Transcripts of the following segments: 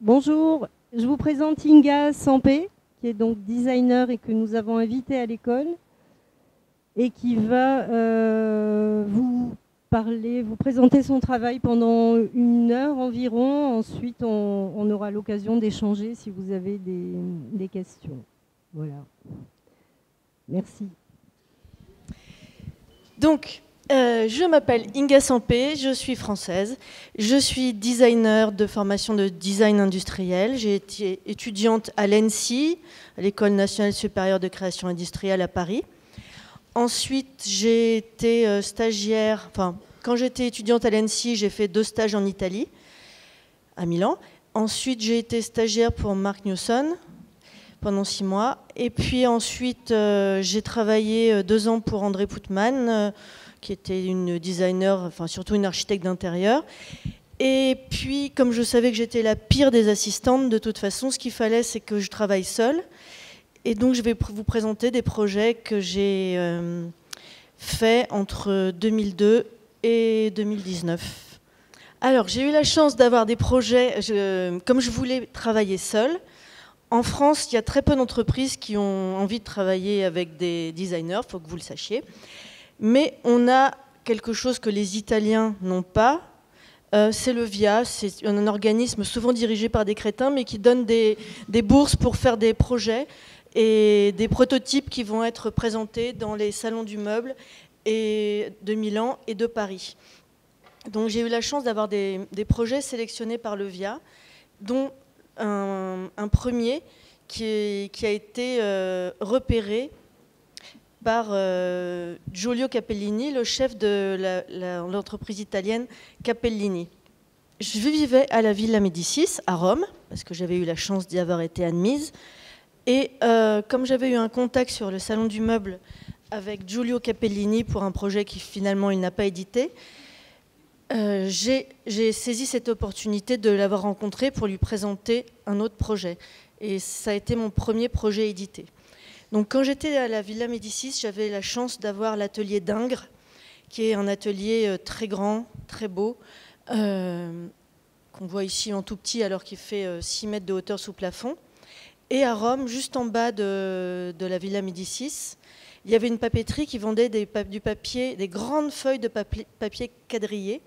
Bonjour, je vous présente Inga Sempé, qui est donc designer et que nous avons invitée à l'école et qui va vous présenter son travail pendant une heure environ. Ensuite, on aura l'occasion d'échanger si vous avez des questions. Voilà. Merci. Donc, je m'appelle Inga Sempé, je suis française, je suis designer de formation de design industriel, j'ai été étudiante à l'ENSI, à l'École Nationale Supérieure de Création Industrielle à Paris. Ensuite, j'ai été stagiaire, enfin, quand j'étais étudiante à l'ENSI, j'ai fait 2 stages en Italie, à Milan. Ensuite, j'ai été stagiaire pour Marc Newson pendant 6 mois. Et puis ensuite, j'ai travaillé 2 ans pour André Putman, qui était une designer, enfin surtout une architecte d'intérieur. Et puis, comme je savais que j'étais la pire des assistantes, de toute façon, ce qu'il fallait, c'est que je travaille seule. Et donc, je vais vous présenter des projets que j'ai faits entre 2002 et 2019. Alors, j'ai eu la chance d'avoir des projets, comme je voulais travailler seule. En France, il y a très peu d'entreprises qui ont envie de travailler avec des designers, il faut que vous le sachiez. Mais on a quelque chose que les Italiens n'ont pas, c'est le VIA, c'est un organisme souvent dirigé par des crétins, mais qui donne des bourses pour faire des projets et des prototypes qui vont être présentés dans les salons du meuble et de Milan et de Paris. Donc j'ai eu la chance d'avoir des projets sélectionnés par le VIA, dont un premier qui a été repéré par Giulio Cappellini, le chef de l'entreprise italienne Cappellini. Je vivais à la Villa Médicis, à Rome, parce que j'avais eu la chance d'y avoir été admise. Et comme j'avais eu un contact sur le salon du meuble avec Giulio Cappellini pour un projet qui finalement il n'a pas édité, j'ai saisi cette opportunité de l'avoir rencontré pour lui présenter un autre projet. Et ça a été mon premier projet édité. Donc, quand j'étais à la Villa Médicis, j'avais la chance d'avoir l'atelier d'Ingres, qui est un atelier très grand, très beau, qu'on voit ici en tout petit alors qu'il fait 6 mètres de hauteur sous plafond. Et à Rome, juste en bas de la Villa Médicis, il y avait une papeterie qui vendait du papier, des grandes feuilles de papier quadrillé,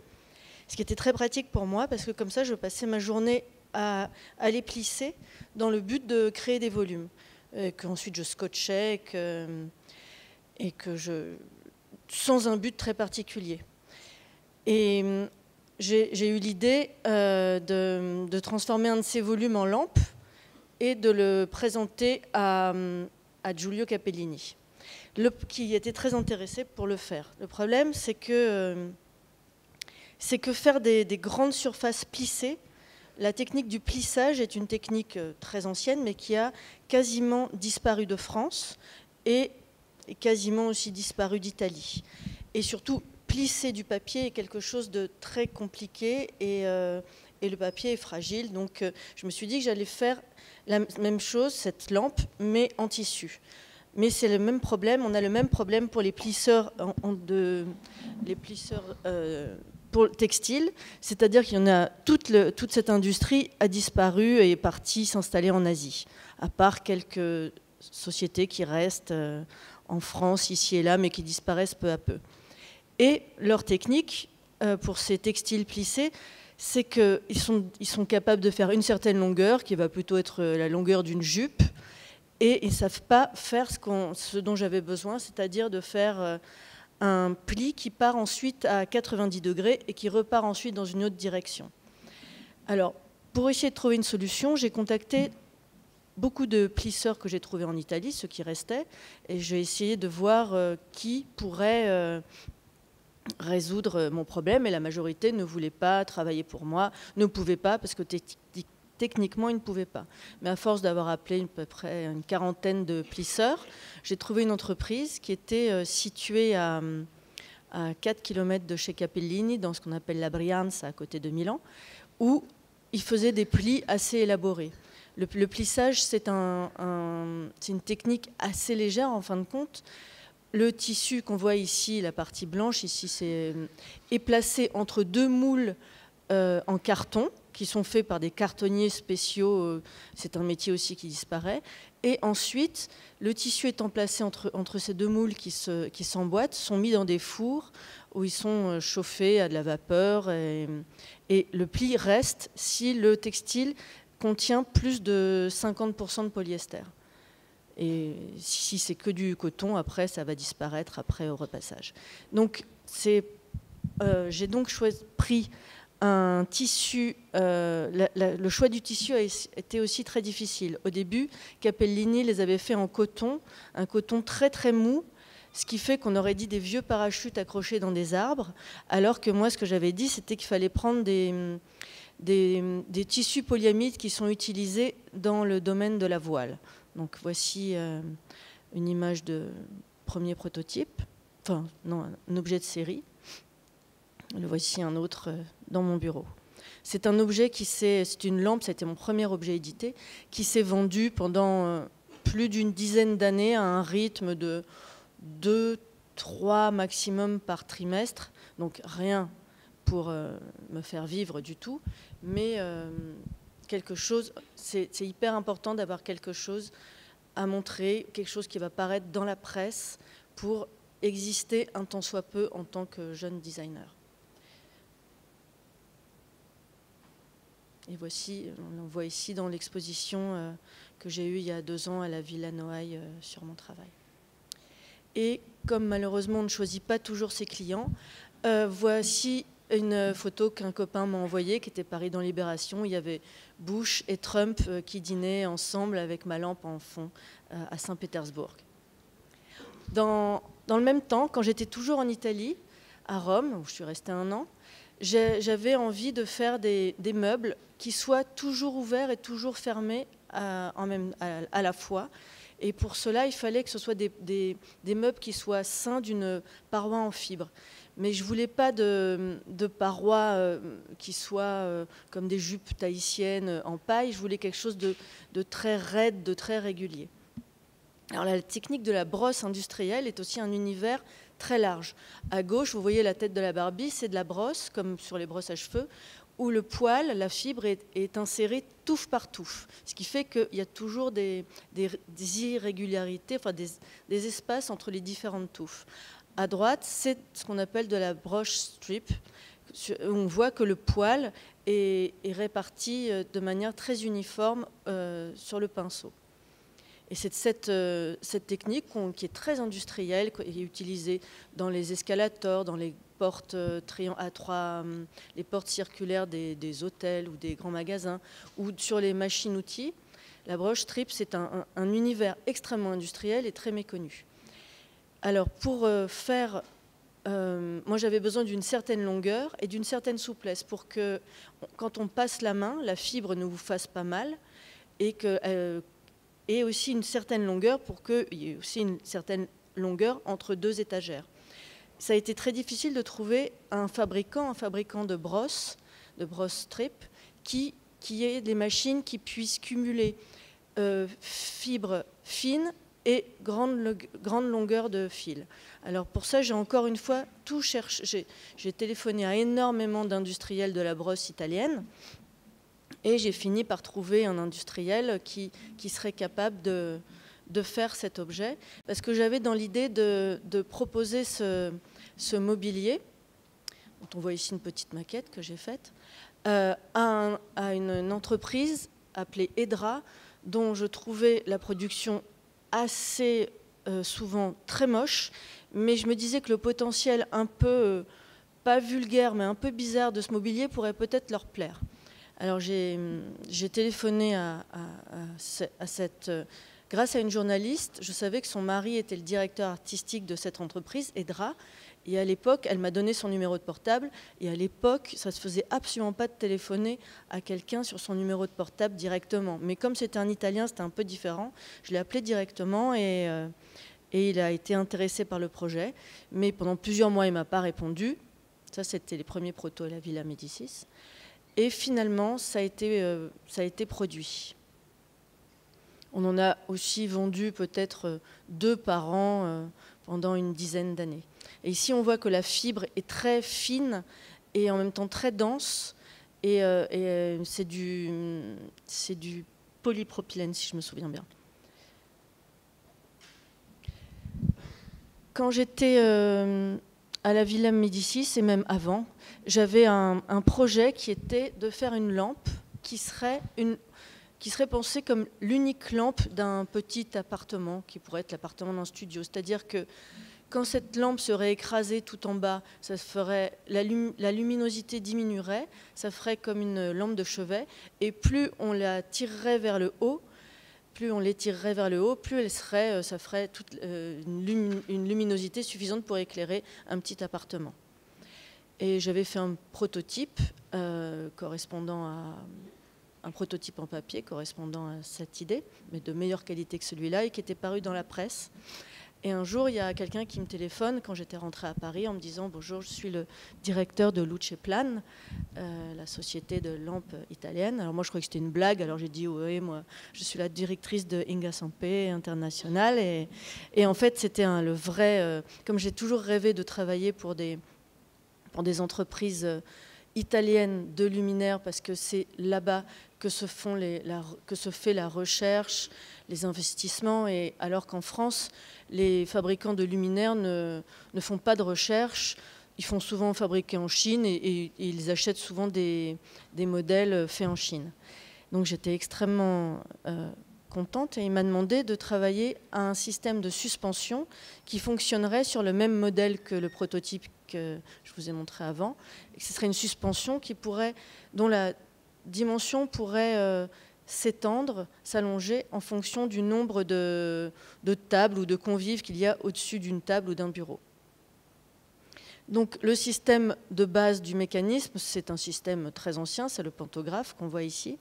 ce qui était très pratique pour moi parce que comme ça, je passais ma journée à les plisser dans le but de créer des volumes. Qu'ensuite je scotchais sans un but très particulier. Et j'ai eu l'idée de transformer un de ces volumes en lampe et de le présenter à Giulio Cappellini, qui était très intéressé pour le faire. Le problème, c'est que faire des grandes surfaces plissées, la technique du plissage est une technique très ancienne, mais qui a quasiment disparu de France et quasiment aussi disparu d'Italie. Et surtout, plisser du papier est quelque chose de très compliqué et le papier est fragile. Donc, je me suis dit que j'allais faire la même chose, cette lampe, mais en tissu. Mais c'est le même problème. On a le même problème pour les plisseurs pour le textile, c'est-à-dire qu'il y en a toute cette industrie a disparu et est partie s'installer en Asie, à part quelques sociétés qui restent en France, ici et là, mais qui disparaissent peu à peu. Et leur technique pour ces textiles plissés, c'est qu'ils sont capables de faire une certaine longueur, qui va plutôt être la longueur d'une jupe, et ils ne savent pas faire ce dont j'avais besoin, c'est-à-dire de faire un pli qui part ensuite à 90 degrés et qui repart ensuite dans une autre direction. Alors, pour essayer de trouver une solution, j'ai contacté beaucoup de plisseurs que j'ai trouvés en Italie, ceux qui restaient, et j'ai essayé de voir qui pourrait résoudre mon problème, et la majorité ne voulait pas travailler pour moi, ne pouvait pas, parce que techniquement, ils ne pouvaient pas. Mais à force d'avoir appelé à peu près une quarantaine de plisseurs, j'ai trouvé une entreprise qui était située à 4 km de chez Cappellini, dans ce qu'on appelle la Brianza, à côté de Milan, où ils faisaient des plis assez élaborés. Le plissage, c'est une technique assez légère, en fin de compte. Le tissu qu'on voit ici, la partie blanche, ici, est placé entre 2 moules en carton, qui sont faits par des cartonniers spéciaux, c'est un métier aussi qui disparaît. Et ensuite, le tissu étant placé entre ces deux moules qui s'emboîtent, sont mis dans des fours où ils sont chauffés à de la vapeur et le pli reste si le textile contient plus de 50% de polyester. Et si c'est que du coton, après, ça va disparaître après au repassage. Donc, j'ai donc pris un tissu. Le choix du tissu a été aussi très difficile. Au début, Cappellini les avait fait en coton, un coton très très mou, ce qui fait qu'on aurait dit des vieux parachutes accrochés dans des arbres, alors que moi, ce que j'avais dit, c'était qu'il fallait prendre des tissus polyamides qui sont utilisés dans le domaine de la voile. Donc voici une image de premier prototype, enfin non, un objet de série. Le voici un autre dans mon bureau. C'est un objet c'est une lampe, c'était mon premier objet édité, qui s'est vendu pendant plus d'une dizaine d'années à un rythme de 2-3 maximum par trimestre. Donc rien pour me faire vivre du tout, mais quelque chose, c'est hyper important d'avoir quelque chose à montrer, quelque chose qui va paraître dans la presse pour exister un tant soit peu en tant que jeune designer. Et voici, on le voit ici dans l'exposition que j'ai eue il y a 2 ans à la Villa Noailles sur mon travail. Et comme malheureusement on ne choisit pas toujours ses clients, voici une photo qu'un copain m'a envoyée, qui était parue dans Libération. Il y avait Bush et Trump qui dînaient ensemble avec ma lampe en fond à Saint-Pétersbourg. Dans le même temps, quand j'étais toujours en Italie, à Rome, où je suis restée 1 an, j'avais envie de faire des meubles qui soient toujours ouverts et toujours fermés à la fois. Et pour cela, il fallait que ce soit des meubles qui soient ceints d'une paroi en fibre. Mais je ne voulais pas de parois qui soient comme des jupes tahitiennes en paille. Je voulais quelque chose de très raide, de très régulier. Alors la technique de la brosse industrielle est aussi un univers très large. À gauche, vous voyez la tête de la Barbie, c'est de la brosse, comme sur les brosses à cheveux, où le poil, la fibre, est insérée touffe par touffe. Ce qui fait qu'il y a toujours des irrégularités, enfin des espaces entre les différentes touffes. À droite, c'est ce qu'on appelle de la brush strip. On voit que le poil est réparti de manière très uniforme sur le pinceau. Et c'est cette technique qui est très industrielle, qui est utilisée dans les escalators, dans les portes à 3, les portes circulaires des hôtels ou des grands magasins, ou sur les machines-outils. La broche strip, c'est un univers extrêmement industriel et très méconnu. Alors pour faire... moi j'avais besoin d'une certaine longueur et d'une certaine souplesse pour que quand on passe la main, la fibre ne vous fasse pas mal et que... et aussi une certaine longueur pour qu'il y ait aussi une certaine longueur entre 2 étagères. Ça a été très difficile de trouver un fabricant de brosse strip, qui ait des machines qui puissent cumuler fibres fines et grande longueur de fil. Alors pour ça, j'ai encore une fois tout cherché. J'ai téléphoné à énormément d'industriels de la brosse italienne. Et j'ai fini par trouver un industriel qui serait capable de faire cet objet. Parce que j'avais dans l'idée de proposer ce mobilier, dont on voit ici une petite maquette que j'ai faite, à une entreprise appelée Edra, dont je trouvais la production assez souvent très moche. Mais je me disais que le potentiel un peu, pas vulgaire, mais un peu bizarre de ce mobilier pourrait peut-être leur plaire. Alors j'ai téléphoné grâce à une journaliste. Je savais que son mari était le directeur artistique de cette entreprise, Edra, et à l'époque, elle m'a donné son numéro de portable, et à l'époque, ça ne se faisait absolument pas de téléphoner à quelqu'un sur son numéro de portable directement. Mais comme c'était un Italien, c'était un peu différent, je l'ai appelé directement et il a été intéressé par le projet. Mais pendant plusieurs mois, il ne m'a pas répondu. Ça, c'était les premiers protos à la Villa Médicis. Et finalement, ça a été produit. On en a aussi vendu peut-être 2 par an pendant une dizaine d'années. Et ici, on voit que la fibre est très fine et en même temps très dense. Et c'est du polypropylène, si je me souviens bien. Quand j'étais à la Villa Médicis, et même avant, j'avais un projet qui était de faire une lampe qui serait pensée comme l'unique lampe d'un petit appartement, qui pourrait être l'appartement d'un studio. C'est-à-dire que quand cette lampe serait écrasée tout en bas, ça ferait, la luminosité diminuerait, ça ferait comme une lampe de chevet, et plus on la tirerait vers le haut, plus elle serait, ça ferait toute une luminosité suffisante pour éclairer un petit appartement. Et j'avais fait un prototype correspondant à un prototype en papier correspondant à cette idée, mais de meilleure qualité que celui-là, et qui était paru dans la presse. Et un jour, il y a quelqu'un qui me téléphone quand j'étais rentrée à Paris en me disant « Bonjour, je suis le directeur de Luceplan, la société de lampes italienne. » Alors moi, je croyais que c'était une blague, alors j'ai dit « Oui, moi, je suis la directrice de Inga Sempé internationale. » Et en fait, c'était le vrai... comme j'ai toujours rêvé de travailler pour des entreprises italiennes de luminaires, parce que c'est là-bas que se fait la recherche, les investissements, et alors qu'en France, les fabricants de luminaires ne font pas de recherche, ils font souvent fabriquer en Chine et ils achètent souvent des modèles faits en Chine. Donc j'étais extrêmement contente et il m'a demandé de travailler à un système de suspension qui fonctionnerait sur le même modèle que le prototype que je vous ai montré avant. Et ce serait une suspension dont la dimension pourrait s'étendre, s'allonger en fonction du nombre de tables ou de convives qu'il y a au-dessus d'une table ou d'un bureau. Donc le système de base du mécanisme, c'est un système très ancien, c'est le pantographe qu'on voit ici.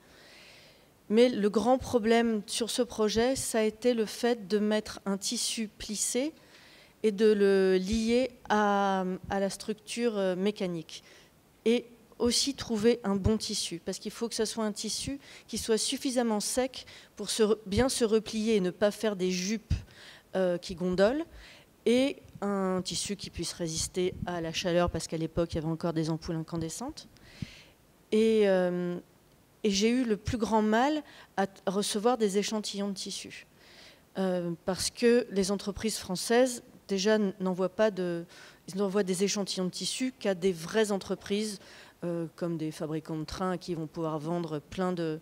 Mais le grand problème sur ce projet, ça a été le fait de mettre un tissu plissé et de le lier à la structure mécanique. Et aussi trouver un bon tissu, parce qu'il faut que ce soit un tissu qui soit suffisamment sec pour bien se replier et ne pas faire des jupes qui gondolent, et un tissu qui puisse résister à la chaleur, parce qu'à l'époque, il y avait encore des ampoules incandescentes. Et j'ai eu le plus grand mal à recevoir des échantillons de tissus, parce que les entreprises françaises, déjà, n'envoient des échantillons de tissus qu'à des vraies entreprises, comme des fabricants de trains qui vont pouvoir vendre plein de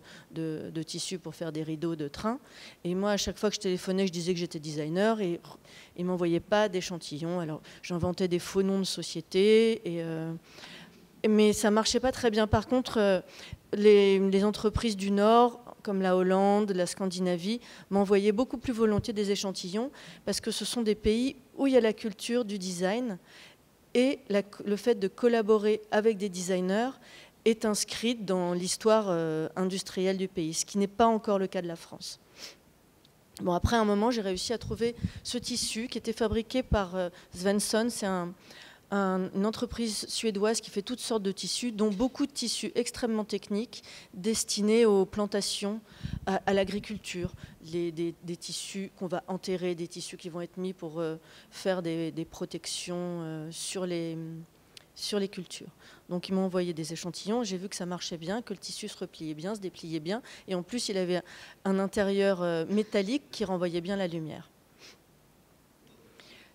tissus pour faire des rideaux de train. Et moi, à chaque fois que je téléphonais, je disais que j'étais designer et ils ne m'envoyaient pas d'échantillons. Alors, j'inventais des faux noms de sociétés, mais ça ne marchait pas très bien. Par contre, les entreprises du Nord, comme la Hollande, la Scandinavie, m'envoyaient beaucoup plus volontiers des échantillons parce que ce sont des pays où il y a la culture du design. Et le fait de collaborer avec des designers est inscrit dans l'histoire industrielle du pays, ce qui n'est pas encore le cas de la France. Bon, après un moment, j'ai réussi à trouver ce tissu qui était fabriqué par Svensson. C'est une entreprise suédoise qui fait toutes sortes de tissus, dont beaucoup de tissus extrêmement techniques destinés aux plantations, à l'agriculture, des tissus qu'on va enterrer, des tissus qui vont être mis pour faire des protections sur les cultures. Donc ils m'ont envoyé des échantillons, j'ai vu que ça marchait bien, que le tissu se repliait bien, se dépliait bien, et en plus il avait un intérieur métallique qui renvoyait bien la lumière.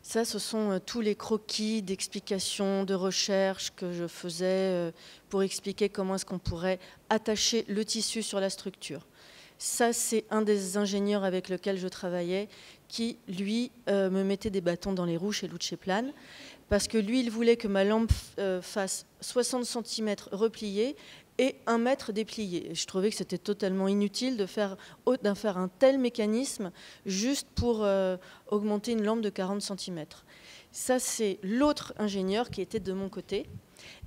Ça, ce sont tous les croquis d'explications, de recherches que je faisais pour expliquer comment est-ce qu'on pourrait attacher le tissu sur la structure. Ça, c'est un des ingénieurs avec lequel je travaillais qui, lui, me mettait des bâtons dans les roues chez Luceplan parce que lui, il voulait que ma lampe fasse 60 cm repliés et 1 mètre déplié. Je trouvais que c'était totalement inutile de faire un tel mécanisme juste pour augmenter une lampe de 40 cm. Ça, c'est l'autre ingénieur qui était de mon côté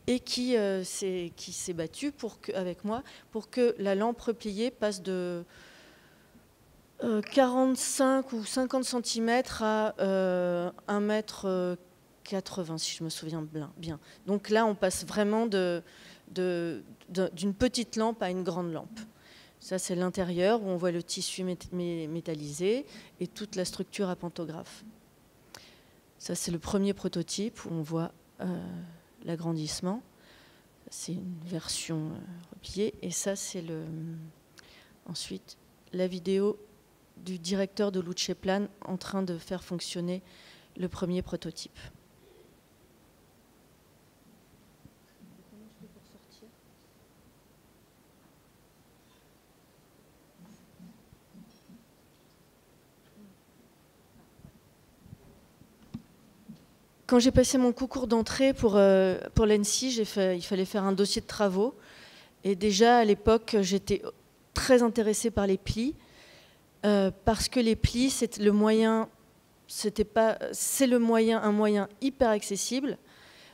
et qui s'est battu avec moi pour que la lampe repliée passe de 45 ou 50 cm à 1 mètre 80, si je me souviens bien. Donc là, on passe vraiment d'une petite lampe à une grande lampe. Ça, c'est l'intérieur où on voit le tissu métallisé et toute la structure à pantographe. Ça, c'est le premier prototype où on voit l'agrandissement. c'est une version repliée. Et ça, c'est le... Ensuite, la vidéo du directeur de Luceplan en train de faire fonctionner le premier prototype. Quand j'ai passé mon concours d'entrée pour l'ENSI, il fallait faire un dossier de travaux. Et déjà, à l'époque, j'étais très intéressée par les plis, parce que les plis, c'est le moyen, un moyen hyper accessible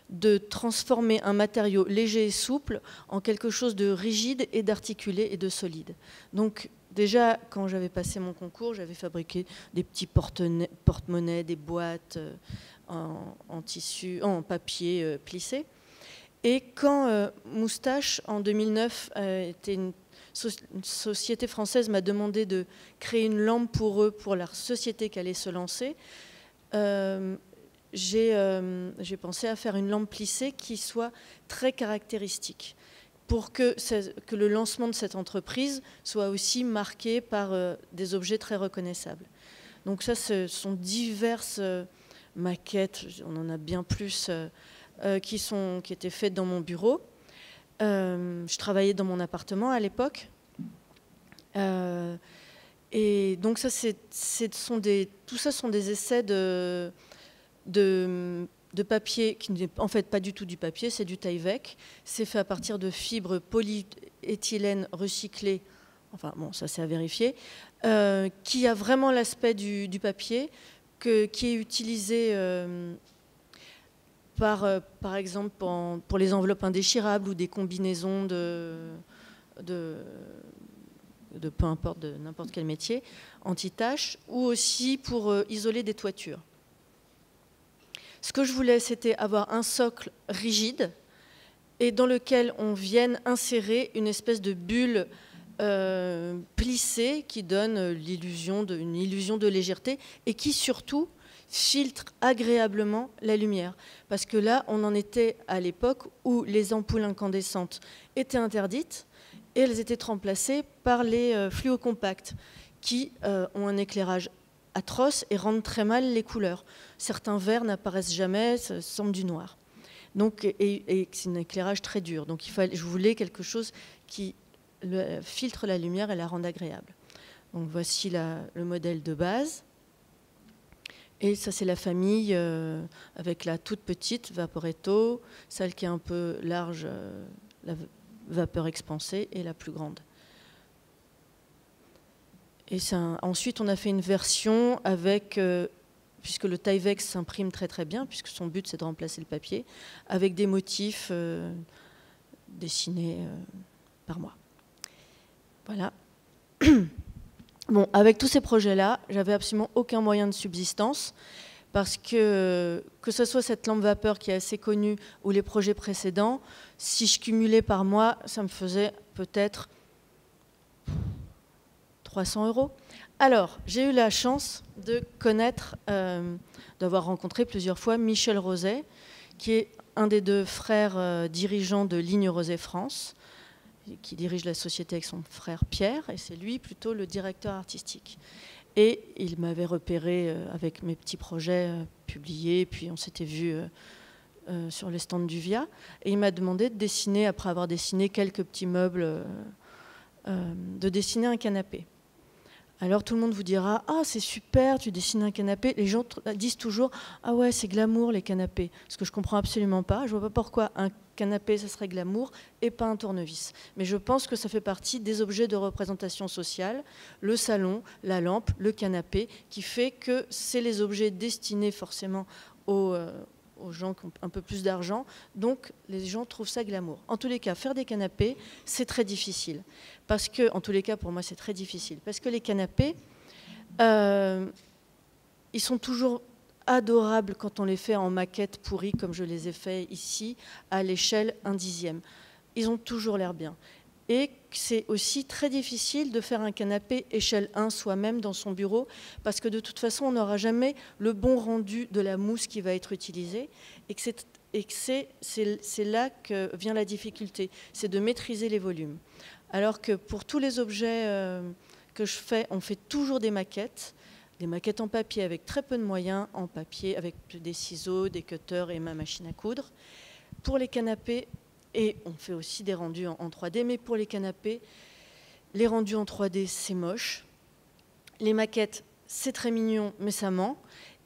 de transformer un matériau léger et souple en quelque chose de rigide et d'articulé et de solide. Donc, déjà, quand j'avais passé mon concours, j'avais fabriqué des petits porte-monnaies, des boîtes... en papier plissé. Et quand Moustache, en 2009, était une société française, m'a demandé de créer une lampe pour eux, pour la société qui allait se lancer, j'ai pensé à faire une lampe plissée qui soit très caractéristique, pour que le lancement de cette entreprise soit aussi marqué par des objets très reconnaissables. Donc ça, ce sont diverses... maquettes, on en a bien plus, qui étaient faites dans mon bureau. Je travaillais dans mon appartement à l'époque. Et donc ça, tout ça sont des essais de papier, qui n'est en fait pas du tout du papier, c'est du Tyvek. C'est fait à partir de fibres polyéthylène recyclées, enfin bon, ça c'est à vérifier, qui a vraiment l'aspect du papier, qui est utilisé par exemple pour les enveloppes indéchirables ou des combinaisons de peu importe, de n'importe quel métier, anti-taches, ou aussi pour isoler des toitures. Ce que je voulais, c'était avoir un socle rigide et dans lequel on vienne insérer une espèce de bulle plissée qui donne l'illusion une illusion de légèreté et qui surtout filtre agréablement la lumière, parce que là on en était à l'époque où les ampoules incandescentes étaient interdites et elles étaient remplacées par les fluocompacts qui ont un éclairage atroce et rendent très mal les couleurs. Certains verts n'apparaissent jamais, ça semble du noir. Donc, et c'est un éclairage très dur, donc je voulais quelque chose qui filtre la lumière et la rend agréable. Donc voici le modèle de base. Et ça, c'est la famille avec la toute petite Vaporetto, celle qui est un peu large, la vapeur expansée, et la plus grande. Et ensuite, on a fait une version avec, puisque le Tyvek s'imprime très très bien, puisque son but c'est de remplacer le papier, avec des motifs dessinés par moi. Voilà. Bon, avec tous ces projets-là, j'avais absolument aucun moyen de subsistance, parce que ce soit cette lampe vapeur qui est assez connue ou les projets précédents, si je cumulais par mois, ça me faisait peut-être 300 €. Alors, j'ai eu la chance de connaître, d'avoir rencontré plusieurs fois Michel Roset, qui est un des deux frères dirigeants de Ligne Roset France, qui dirige la société avec son frère Pierre, et c'est lui plutôt le directeur artistique. Et il m'avait repéré avec mes petits projets publiés, puis on s'était vu sur les stands du VIA, et il m'a demandé de dessiner, après avoir dessiné quelques petits meubles, de dessiner un canapé. Alors tout le monde vous dira « Ah, c'est super, tu dessines un canapé ». Les gens disent toujours « Ah ouais, c'est glamour les canapés ». Ce que je ne comprends absolument pas. Je ne vois pas pourquoi un canapé, ça serait glamour et pas un tournevis. Mais je pense que ça fait partie des objets de représentation sociale. Le salon, la lampe, le canapé, qui fait que c'est les objets destinés forcément aux gens qui ont un peu plus d'argent. Donc les gens trouvent ça glamour. En tous les cas, faire des canapés, c'est très difficile. Parce que, en tous les cas, pour moi, c'est très difficile. Parce que les canapés, ils sont toujours adorables quand on les fait en maquette pourrie, comme je les ai fait ici, à l'échelle 1/10. Ils ont toujours l'air bien. Et c'est aussi très difficile de faire un canapé échelle 1 soi-même dans son bureau, parce que de toute façon, on n'aura jamais le bon rendu de la mousse qui va être utilisée, et que c'est et c'est là que vient la difficulté, c'est de maîtriser les volumes. Alors que pour tous les objets que je fais, on fait toujours des maquettes en papier avec très peu de moyens, en papier avec des ciseaux, des cutters et ma machine à coudre. Pour les canapés, et on fait aussi des rendus en 3D, mais pour les canapés, les rendus en 3D, c'est moche. Les maquettes, c'est très mignon, mais ça ment.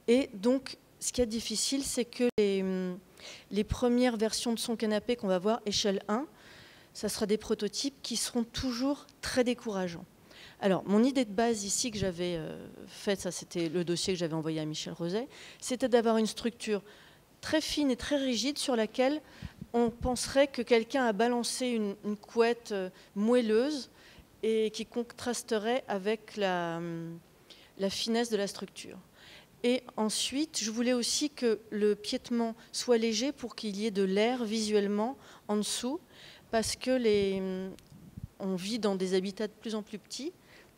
Et donc, ce qui est difficile, c'est que les premières versions de son canapé qu'on va voir, échelle 1, ça sera des prototypes qui seront toujours très décourageants. Alors, mon idée de base ici que j'avais faite, ça c'était le dossier que j'avais envoyé à Michel Roset, c'était d'avoir une structure très fine et très rigide sur laquelle on penserait que quelqu'un a balancé une couette moelleuse et qui contrasterait avec la finesse de la structure. Et ensuite, je voulais aussi que le piétement soit léger pour qu'il y ait de l'air visuellement en dessous, parce que on vit dans des habitats de plus en plus petits,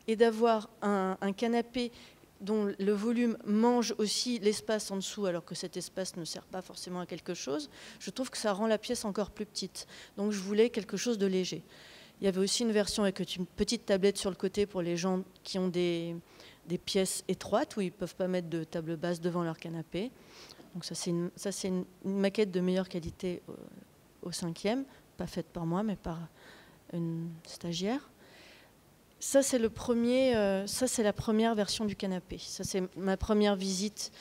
et d'avoir un canapé dont le volume mange aussi l'espace en dessous, alors que cet espace ne sert pas forcément à quelque chose, je trouve que ça rend la pièce encore plus petite. Donc je voulais quelque chose de léger. Il y avait aussi une version avec une petite tablette sur le côté pour les gens qui ont des pièces étroites où ils ne peuvent pas mettre de table basse devant leur canapé. Donc ça, c'est une maquette de meilleure qualité au 5e, pas faite par moi, mais par une stagiaire. Ça, c'est la première version du canapé. Ça, c'est ma première visite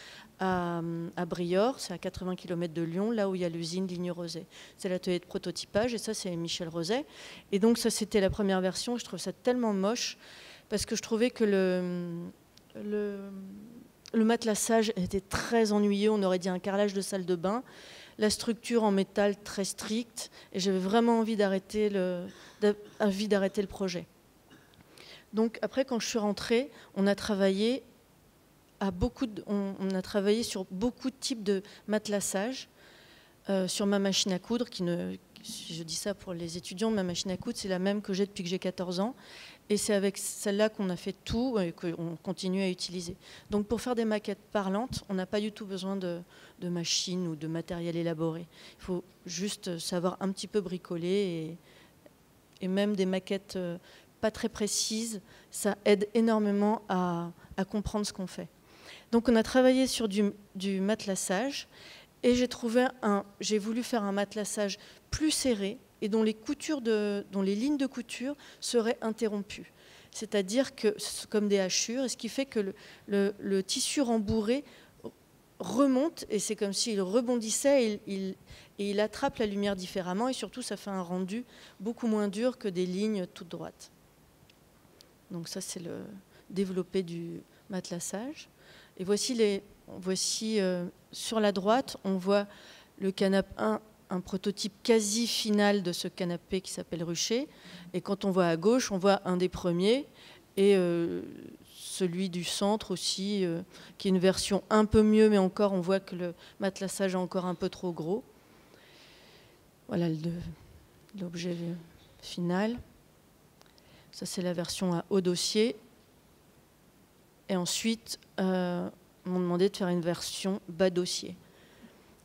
à Briord, c'est à 80 km de Lyon, là où il y a l'usine Ligne Roset. C'est l'atelier de prototypage, et ça, c'est Michel Roset. Et donc, ça, c'était la première version. Je trouve ça tellement moche, parce que je trouvais que le matelassage était très ennuyeux. On aurait dit un carrelage de salle de bain. La structure en métal très stricte. Et j'avais vraiment envie d'arrêter le projet. Donc après, quand je suis rentrée, on a travaillé sur beaucoup de types de matelassage, sur ma machine à coudre, je dis ça pour les étudiants, ma machine à coudre, c'est la même que j'ai depuis que j'ai 14 ans, et c'est avec celle-là qu'on a fait tout et qu'on continue à utiliser. Donc pour faire des maquettes parlantes, on n'a pas du tout besoin de machines ou de matériel élaboré. Il faut juste savoir un petit peu bricoler, et même des maquettes pas très précise, ça aide énormément à comprendre ce qu'on fait. Donc on a travaillé sur du matelassage, et j'ai voulu faire un matelassage plus serré et dont dont les lignes de couture seraient interrompues. C'est-à-dire que comme des hachures, et ce qui fait que le tissu rembourré remonte, et c'est comme s'il rebondissait, et il attrape la lumière différemment, et surtout ça fait un rendu beaucoup moins dur que des lignes toutes droites. Donc ça, c'est le développé du matelassage. Et voici sur la droite, on voit le canapé 1, un prototype quasi final de ce canapé qui s'appelle Rucher. Et quand on voit à gauche, on voit un des premiers, et celui du centre aussi, qui est une version un peu mieux, mais encore, on voit que le matelassage est encore un peu trop gros. Voilà l'objet final. Ça, c'est la version à haut dossier. Et ensuite, on m'a demandé de faire une version bas dossier.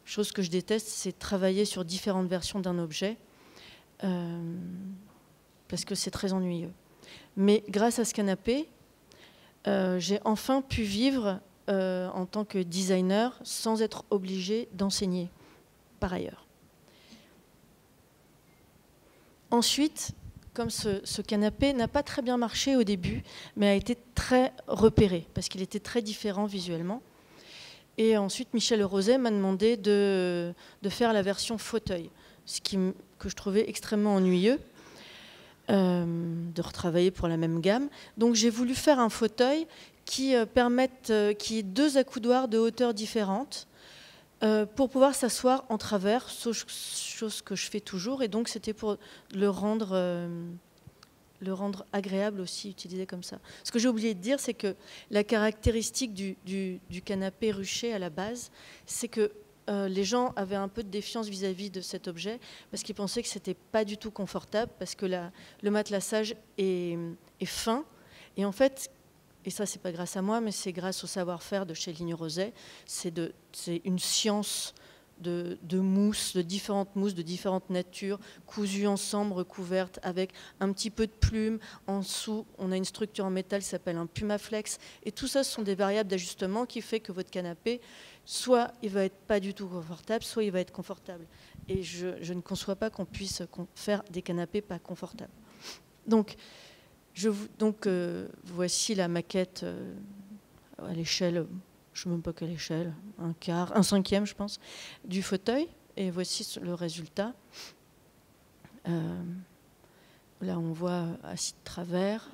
Chose que je déteste, c'est travailler sur différentes versions d'un objet, parce que c'est très ennuyeux. Mais grâce à ce canapé, j'ai enfin pu vivre en tant que designer sans être obligée d'enseigner par ailleurs. Ensuite, comme ce canapé n'a pas très bien marché au début, mais a été très repéré, parce qu'il était très différent visuellement. Et ensuite, Michel Roset m'a demandé de faire la version fauteuil, que je trouvais extrêmement ennuyeux, de retravailler pour la même gamme. Donc j'ai voulu faire un fauteuil qui ait 2 accoudoirs de hauteur différentes, pour pouvoir s'asseoir en travers, chose que je fais toujours, et donc c'était pour le rendre agréable aussi, utilisé comme ça. Ce que j'ai oublié de dire, c'est que la caractéristique du canapé Rucher à la base, c'est que les gens avaient un peu de défiance vis-à-vis de cet objet, parce qu'ils pensaient que c'était pas du tout confortable, parce que le matelassage est fin, et en fait... Et ça, c'est pas grâce à moi, mais c'est grâce au savoir-faire de chez Ligne Roset. C'est une science de mousses, de différentes mousses, de différentes natures, cousues ensemble, recouvertes avec un petit peu de plumes. En dessous, on a une structure en métal qui s'appelle un pumaflex. Et tout ça, ce sont des variables d'ajustement qui fait que votre canapé, soit il va être pas du tout confortable, soit il va être confortable. Et je ne conçois pas qu'on puisse faire des canapés pas confortables. Donc, voici la maquette à l'échelle... je ne sais même pas quelle échelle, un quart, un cinquième, je pense, du fauteuil. Et voici le résultat. Là, on voit assis de travers.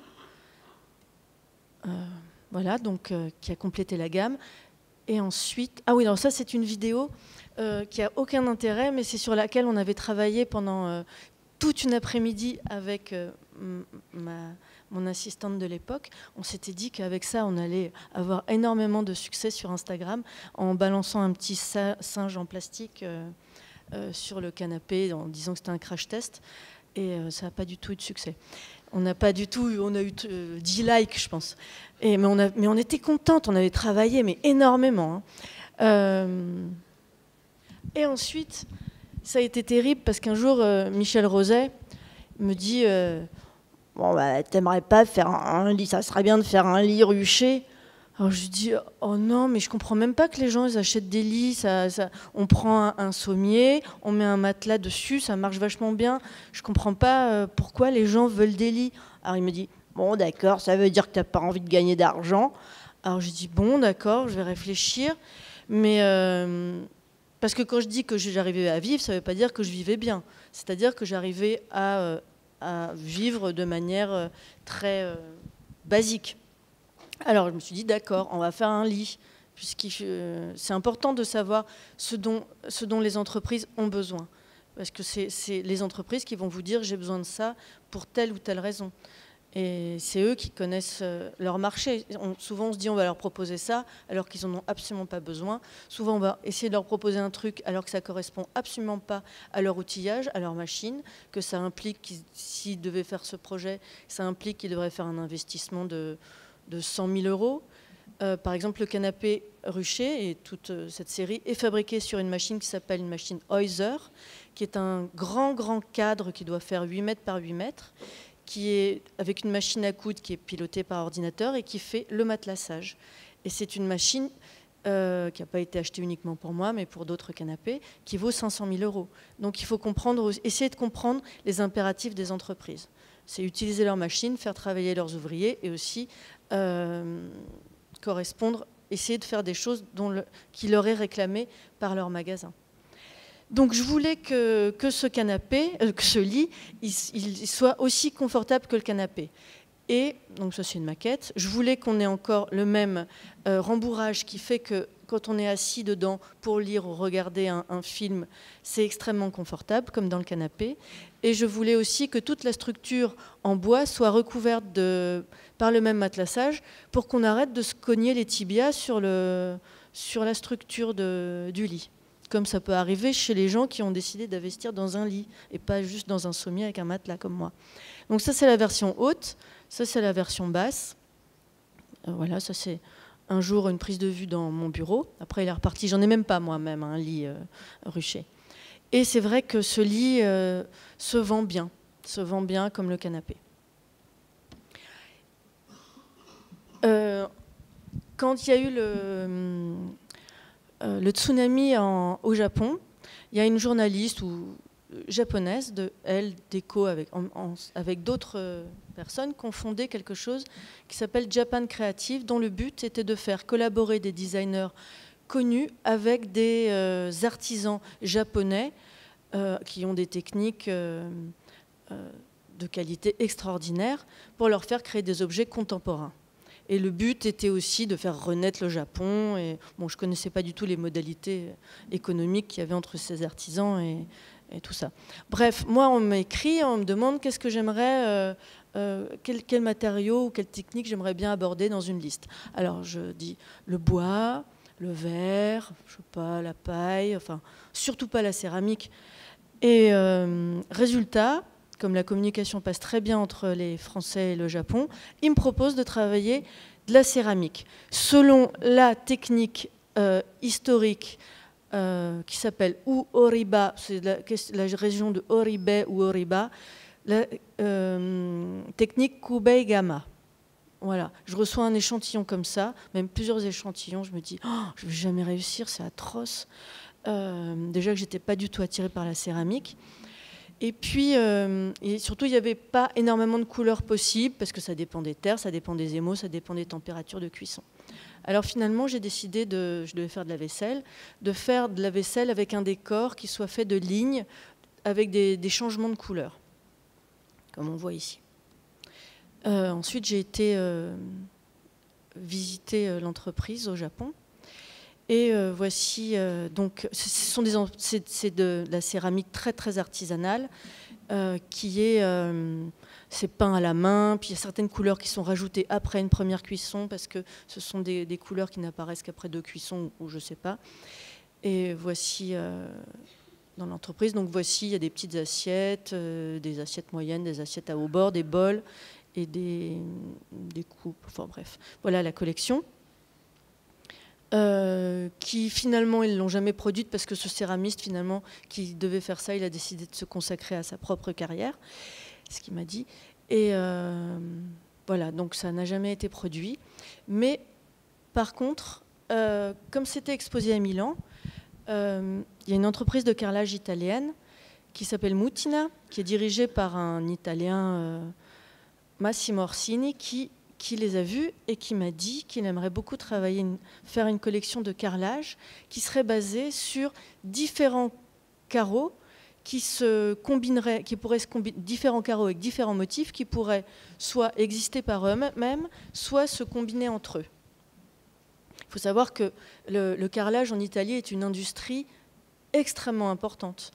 Voilà, donc, qui a complété la gamme. Et ensuite... ah oui, alors ça, c'est une vidéo qui n'a aucun intérêt, mais c'est sur laquelle on avait travaillé pendant toute une après-midi avec... mon assistante de l'époque. On s'était dit qu'avec ça, on allait avoir énormément de succès sur Instagram en balançant un petit singe en plastique sur le canapé en disant que c'était un crash test. Et ça n'a pas du tout eu de succès. On n'a pas du tout eu, on a eu 10 likes, je pense. Mais on était contente, on avait travaillé mais énormément. Hein. Et ensuite, ça a été terrible parce qu'un jour, Michel Roset me dit... bon, bah, t'aimerais pas faire un lit, ça serait bien de faire un lit Rucher. Alors je dis, oh non, mais je comprends même pas que les gens ils achètent des lits. On prend un sommier, on met un matelas dessus, ça marche vachement bien. Je comprends pas pourquoi les gens veulent des lits. Alors il me dit, bon, d'accord, ça veut dire que t'as pas envie de gagner d'argent. Alors je dis, bon, d'accord, je vais réfléchir. Mais parce que quand je dis que j'arrivais à vivre, ça veut pas dire que je vivais bien. C'est-à-dire que j'arrivais à vivre de manière très basique. Alors je me suis dit, d'accord, on va faire un lit, puisque c'est important de savoir ce dont les entreprises ont besoin. Parce que c'est les entreprises qui vont vous dire, j'ai besoin de ça pour telle ou telle raison. Et c'est eux qui connaissent leur marché. Souvent on se dit, on va leur proposer ça, alors qu'ils n'en ont absolument pas besoin. Souvent on va essayer de leur proposer un truc, alors que ça ne correspond absolument pas à leur outillage, à leur machine, que ça implique, s'ils devaient faire ce projet, ça implique qu'ils devraient faire un investissement de 100 000 €. Par exemple, le canapé Rucher et toute cette série est fabriquée sur une machine qui s'appelle une machine Heuser, qui est un grand cadre qui doit faire 8 mètres par 8 mètres, qui est avec une machine à coudre qui est pilotée par ordinateur et qui fait le matelassage. Et c'est une machine qui n'a pas été achetée uniquement pour moi, mais pour d'autres canapés, qui vaut 500 000 €. Donc il faut comprendre, essayer de comprendre les impératifs des entreprises. C'est utiliser leurs machines, faire travailler leurs ouvriers et aussi correspondre, essayer de faire des choses qui leur est réclamée par leur magasin. Donc je voulais que ce canapé, que ce lit, il soit aussi confortable que le canapé. Et, donc ça c'est une maquette, je voulais qu'on ait encore le même rembourrage qui fait que quand on est assis dedans pour lire ou regarder un film, c'est extrêmement confortable, comme dans le canapé. Et je voulais aussi que toute la structure en bois soit recouverte par le même matelassage pour qu'on arrête de se cogner les tibias sur la structure du lit. Comme ça peut arriver chez les gens qui ont décidé d'investir dans un lit et pas juste dans un sommier avec un matelas comme moi. Donc ça, c'est la version haute. Ça, c'est la version basse. Voilà, ça, c'est un jour une prise de vue dans mon bureau. Après, il est reparti. J'en ai même pas moi-même un lit Rucher. Et c'est vrai que ce lit se vend bien. Se vend bien comme le canapé. Quand il y a eu le tsunami au Japon, il y a une journaliste japonaise, Déco, avec d'autres personnes, qui ont fondé quelque chose qui s'appelle Japan Creative, dont le but était de faire collaborer des designers connus avec des artisans japonais qui ont des techniques de qualité extraordinaire pour leur faire créer des objets contemporains. Et le but était aussi de faire renaître le Japon. Et, bon, je ne connaissais pas du tout les modalités économiques qu'il y avait entre ces artisans et tout ça. Bref, moi, on m'écrit, on me demande qu'est-ce que j'aimerais, quel matériau ou quelle technique j'aimerais bien aborder dans une liste. Alors, je dis le bois, le verre, je sais pas, la paille, enfin, surtout pas la céramique. Et résultat... comme la communication passe très bien entre les Français et le Japon, ils me proposent de travailler de la céramique. Selon la technique historique qui s'appelle Oriba, c'est la région de Oribe ou Oriba, la technique Kubei-Gama. Voilà, je reçois un échantillon comme ça, même plusieurs échantillons, je me dis, oh, je ne vais jamais réussir, c'est atroce. Déjà que je n'étais pas du tout attirée par la céramique. Et puis, et surtout, il n'y avait pas énormément de couleurs possibles, parce que ça dépend des terres, ça dépend des émaux, ça dépend des températures de cuisson. Alors finalement, j'ai décidé, je devais faire de la vaisselle, avec un décor qui soit fait de lignes, avec des changements de couleurs, comme on voit ici. Ensuite, j'ai été visiter l'entreprise au Japon. Et voici, donc, c'est de la céramique très, très artisanale qui est, c'est peint à la main, puis il y a certaines couleurs qui sont rajoutées après une première cuisson parce que ce sont des couleurs qui n'apparaissent qu'après 2 cuissons ou je ne sais pas. Et voici, dans l'entreprise, donc voici, il y a des petites assiettes, des assiettes moyennes, des assiettes à haut bord, des bols et des coupes, enfin bref. Voilà la collection. Qui finalement ils ne l'ont jamais produite parce que ce céramiste finalement qui devait faire ça, il a décidé de se consacrer à sa propre carrière, ce qu'il m'a dit, et voilà, donc ça n'a jamais été produit. Mais par contre, comme c'était exposé à Milan, il y a une entreprise de carrelage italienne qui s'appelle Mutina, qui est dirigée par un Italien, Massimo Orsini, qui les a vus et qui m'a dit qu'il aimerait beaucoup travailler, faire une collection de carrelage qui serait basée sur différents carreaux qui se combineraient, différents carreaux avec différents motifs qui pourraient soit exister par eux-mêmes, soit se combiner entre eux. Il faut savoir que le carrelage en Italie est une industrie extrêmement importante.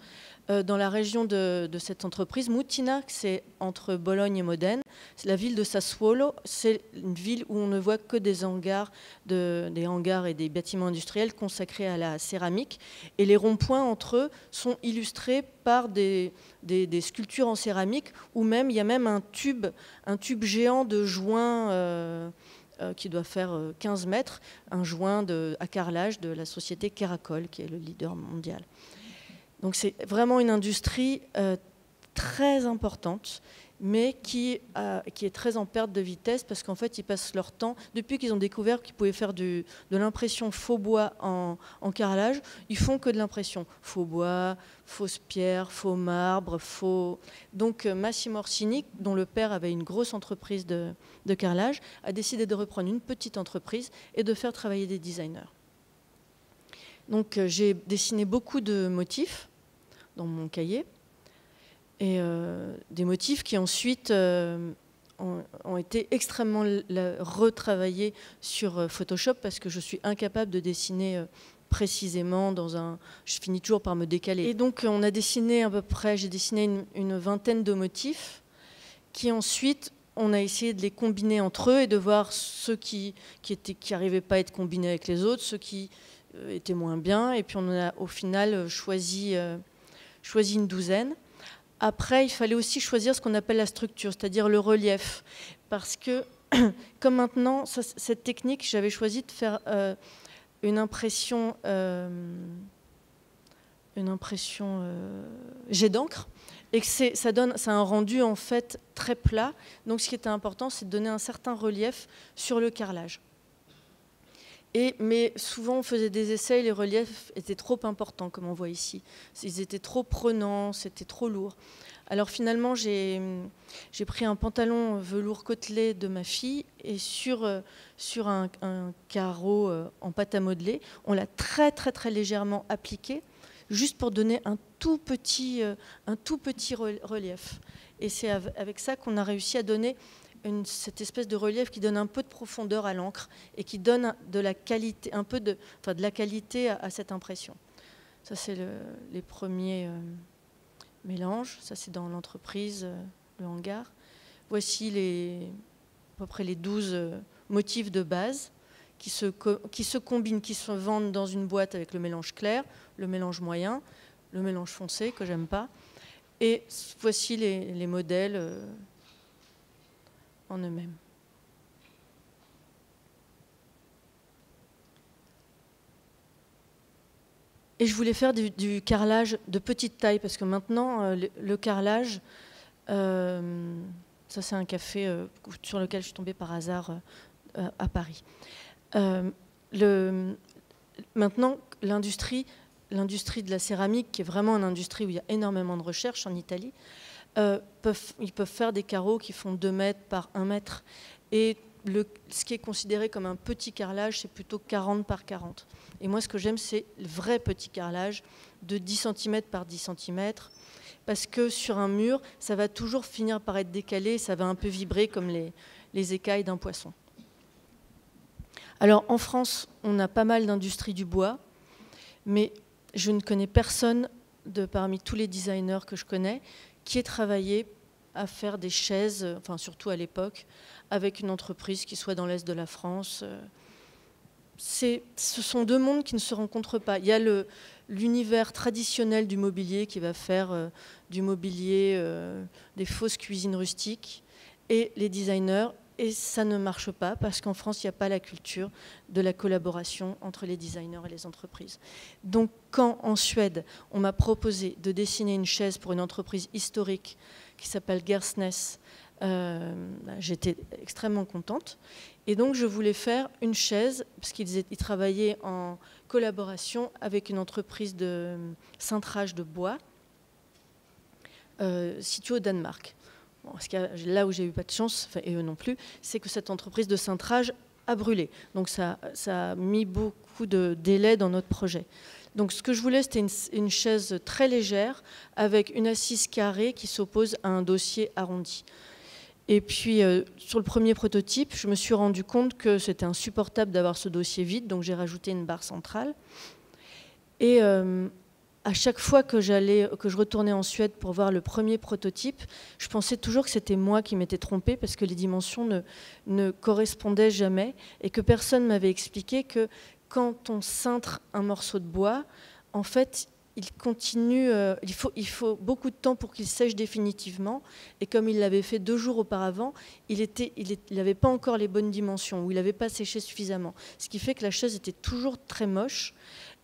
Dans la région de cette entreprise, Mutina, c'est entre Bologne et Modène, la ville de Sassuolo, c'est une ville où on ne voit que des hangars et des bâtiments industriels consacrés à la céramique. Et les ronds-points entre eux sont illustrés par des sculptures en céramique, où même il y a même un tube géant de joint qui doit faire 15 mètres, un joint à carrelage de la société Keracol, qui est le leader mondial. Donc c'est vraiment une industrie très importante, mais qui est très en perte de vitesse parce qu'en fait, ils passent leur temps. Depuis qu'ils ont découvert qu'ils pouvaient faire de l'impression faux bois en carrelage, ils font que de l'impression faux bois, fausse pierre, faux marbre, faux... Donc Massimo Orsini, dont le père avait une grosse entreprise de carrelage, a décidé de reprendre une petite entreprise et de faire travailler des designers. Donc j'ai dessiné beaucoup de motifs dans mon cahier, et des motifs qui ensuite ont été extrêmement retravaillés sur Photoshop parce que je suis incapable de dessiner précisément Je finis toujours par me décaler. Et donc on a dessiné à peu près, j'ai dessiné une vingtaine de motifs qui ensuite... On a essayé de les combiner entre eux et de voir ceux qui n'arrivaient pas à être combinés avec les autres, ceux qui étaient moins bien. Et puis on a au final choisi une douzaine. Après, il fallait aussi choisir ce qu'on appelle la structure, c'est-à-dire le relief. Parce que, comme maintenant, cette technique, j'avais choisi de faire une impression jet d'encre. Et que ça a un rendu en fait très plat. Donc ce qui était important, c'est de donner un certain relief sur le carrelage. Mais souvent, on faisait des essais et les reliefs étaient trop importants, comme on voit ici. Ils étaient trop prenants, c'était trop lourd. Alors finalement, j'ai pris un pantalon velours côtelé de ma fille et sur un carreau en pâte à modeler, on l'a très, très, très légèrement appliqué, juste pour donner un tout petit relief. Et c'est avec ça qu'on a réussi à donner cette espèce de relief qui donne un peu de profondeur à l'encre et qui donne de la qualité à cette impression. Ça, c'est les premiers mélanges. Ça, c'est dans l'entreprise, le hangar. Voici à peu près les 12 motifs de base qui se combinent, qui se vendent dans une boîte avec le mélange clair, le mélange moyen, le mélange foncé, que j'aime pas. Et voici les modèles en eux-mêmes. Et je voulais faire du carrelage de petite taille, parce que maintenant, le carrelage, ça c'est un café sur lequel je suis tombée par hasard à Paris. Maintenant, l'industrie de la céramique, qui est vraiment une industrie où il y a énormément de recherche en Italie, ils peuvent faire des carreaux qui font 2 mètres par 1 mètre. Et ce qui est considéré comme un petit carrelage, c'est plutôt 40 par 40. Et moi, ce que j'aime, c'est le vrai petit carrelage de 10 cm par 10 cm. Parce que sur un mur, ça va toujours finir par être décalé, ça va un peu vibrer comme les écailles d'un poisson. Alors, en France, on a pas mal d'industries du bois, mais je ne connais personne parmi tous les designers que je connais qui ait travaillé à faire des chaises, enfin surtout à l'époque, avec une entreprise qui soit dans l'Est de la France. Ce sont deux mondes qui ne se rencontrent pas. Il y a l'univers traditionnel du mobilier qui va faire du mobilier, des fausses cuisines rustiques, et les designers, et ça ne marche pas parce qu'en France, il n'y a pas la culture de la collaboration entre les designers et les entreprises. Donc quand en Suède, on m'a proposé de dessiner une chaise pour une entreprise historique qui s'appelle Gärsnäs, j'étais extrêmement contente. Et donc je voulais faire une chaise, parce qu'ils travaillaient en collaboration avec une entreprise de cintrage de bois située au Danemark. Là où j'ai eu pas de chance, et eux non plus, c'est que cette entreprise de cintrage a brûlé. Donc ça a mis beaucoup de délais dans notre projet. Donc ce que je voulais, c'était une chaise très légère avec une assise carrée qui s'oppose à un dossier arrondi. Et puis sur le premier prototype, je me suis rendu compte que c'était insupportable d'avoir ce dossier vide, donc j'ai rajouté une barre centrale. Et à chaque fois que je retournais en Suède pour voir le premier prototype, je pensais toujours que c'était moi qui m'étais trompée parce que les dimensions ne correspondaient jamais et que personne ne m'avait expliqué que quand on cintre un morceau de bois, en fait, il faut beaucoup de temps pour qu'il sèche définitivement. Et comme il l'avait fait 2 jours auparavant, il n'avait pas encore les bonnes dimensions ou il n'avait pas séché suffisamment. Ce qui fait que la chaise était toujours très moche.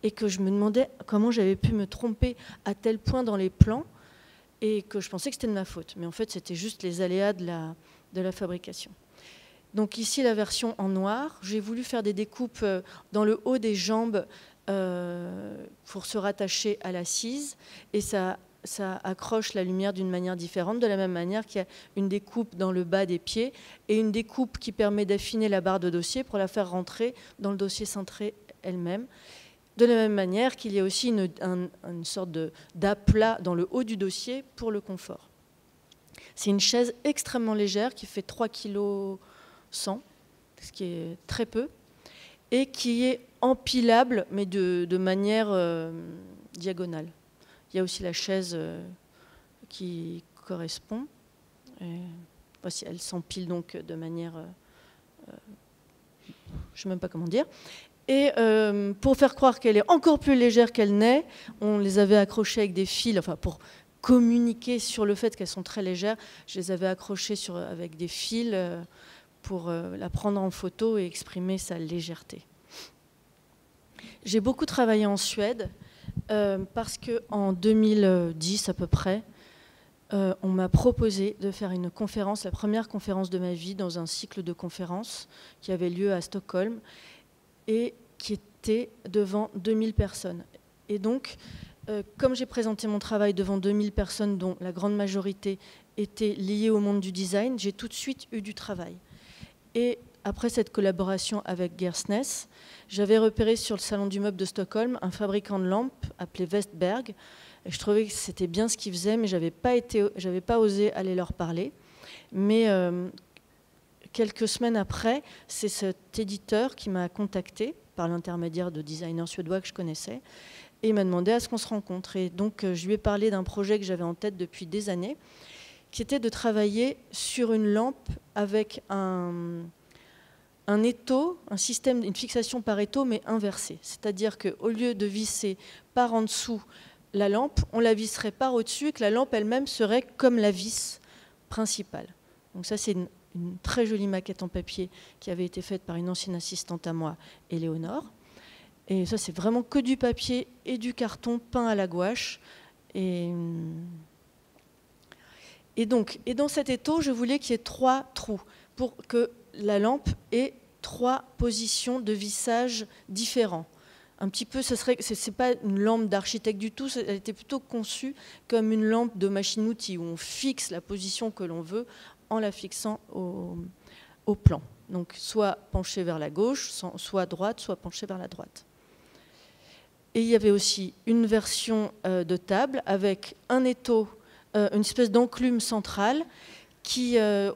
Et que je me demandais comment j'avais pu me tromper à tel point dans les plans et que je pensais que c'était de ma faute. Mais en fait, c'était juste les aléas de la fabrication. Donc ici, la version en noir. J'ai voulu faire des découpes dans le haut des jambes pour se rattacher à l'assise. Et ça accroche la lumière d'une manière différente, de la même manière qu'il y a une découpe dans le bas des pieds et une découpe qui permet d'affiner la barre de dossier pour la faire rentrer dans le dossier cintré elle-même. De la même manière qu'il y a aussi une sorte d'aplat dans le haut du dossier pour le confort. C'est une chaise extrêmement légère qui fait 3,1 kg, ce qui est très peu, et qui est empilable, mais de manière diagonale. Il y a aussi la chaise qui correspond. Et, voici, elle s'empile donc de manière... je ne sais même pas comment dire... Et pour faire croire qu'elle est encore plus légère qu'elle n'est, on les avait accrochées avec des fils, enfin pour communiquer sur le fait qu'elles sont très légères, je les avais accrochées avec des fils pour la prendre en photo et exprimer sa légèreté. J'ai beaucoup travaillé en Suède parce qu'en 2010 à peu près, on m'a proposé de faire une conférence, la première conférence de ma vie dans un cycle de conférences qui avait lieu à Stockholm, et qui était devant 2000 personnes. Et donc, comme j'ai présenté mon travail devant 2000 personnes, dont la grande majorité était liée au monde du design, j'ai tout de suite eu du travail. Et après cette collaboration avec Gärsnäs, j'avais repéré sur le salon du meuble de Stockholm un fabricant de lampes appelé Wästberg. Et je trouvais que c'était bien ce qu'ils faisaient, mais je n'avais pas osé aller leur parler. Mais... quelques semaines après, c'est cet éditeur qui m'a contacté par l'intermédiaire de designers suédois que je connaissais et il m'a demandé à ce qu'on se rencontre. Et donc, je lui ai parlé d'un projet que j'avais en tête depuis des années qui était de travailler sur une lampe avec un étau, un système, une fixation par étau, mais inversée. C'est-à-dire qu'au lieu de visser par en dessous la lampe, on la visserait par au-dessus et que la lampe elle-même serait comme la vis principale. Donc ça, c'est une très jolie maquette en papier qui avait été faite par une ancienne assistante à moi, Éléonore. Et ça, c'est vraiment que du papier et du carton peint à la gouache. Et dans cet étau, je voulais qu'il y ait 3 trous pour que la lampe ait 3 positions de vissage différents. Un petit peu, ce n'est pas une lampe d'architecte du tout, elle était plutôt conçue comme une lampe de machine-outil où on fixe la position que l'on veut en la fixant au plan. Donc soit penchée vers la gauche, soit droite, soit penchée vers la droite. Et il y avait aussi une version de table avec un étau, une espèce d'enclume centrale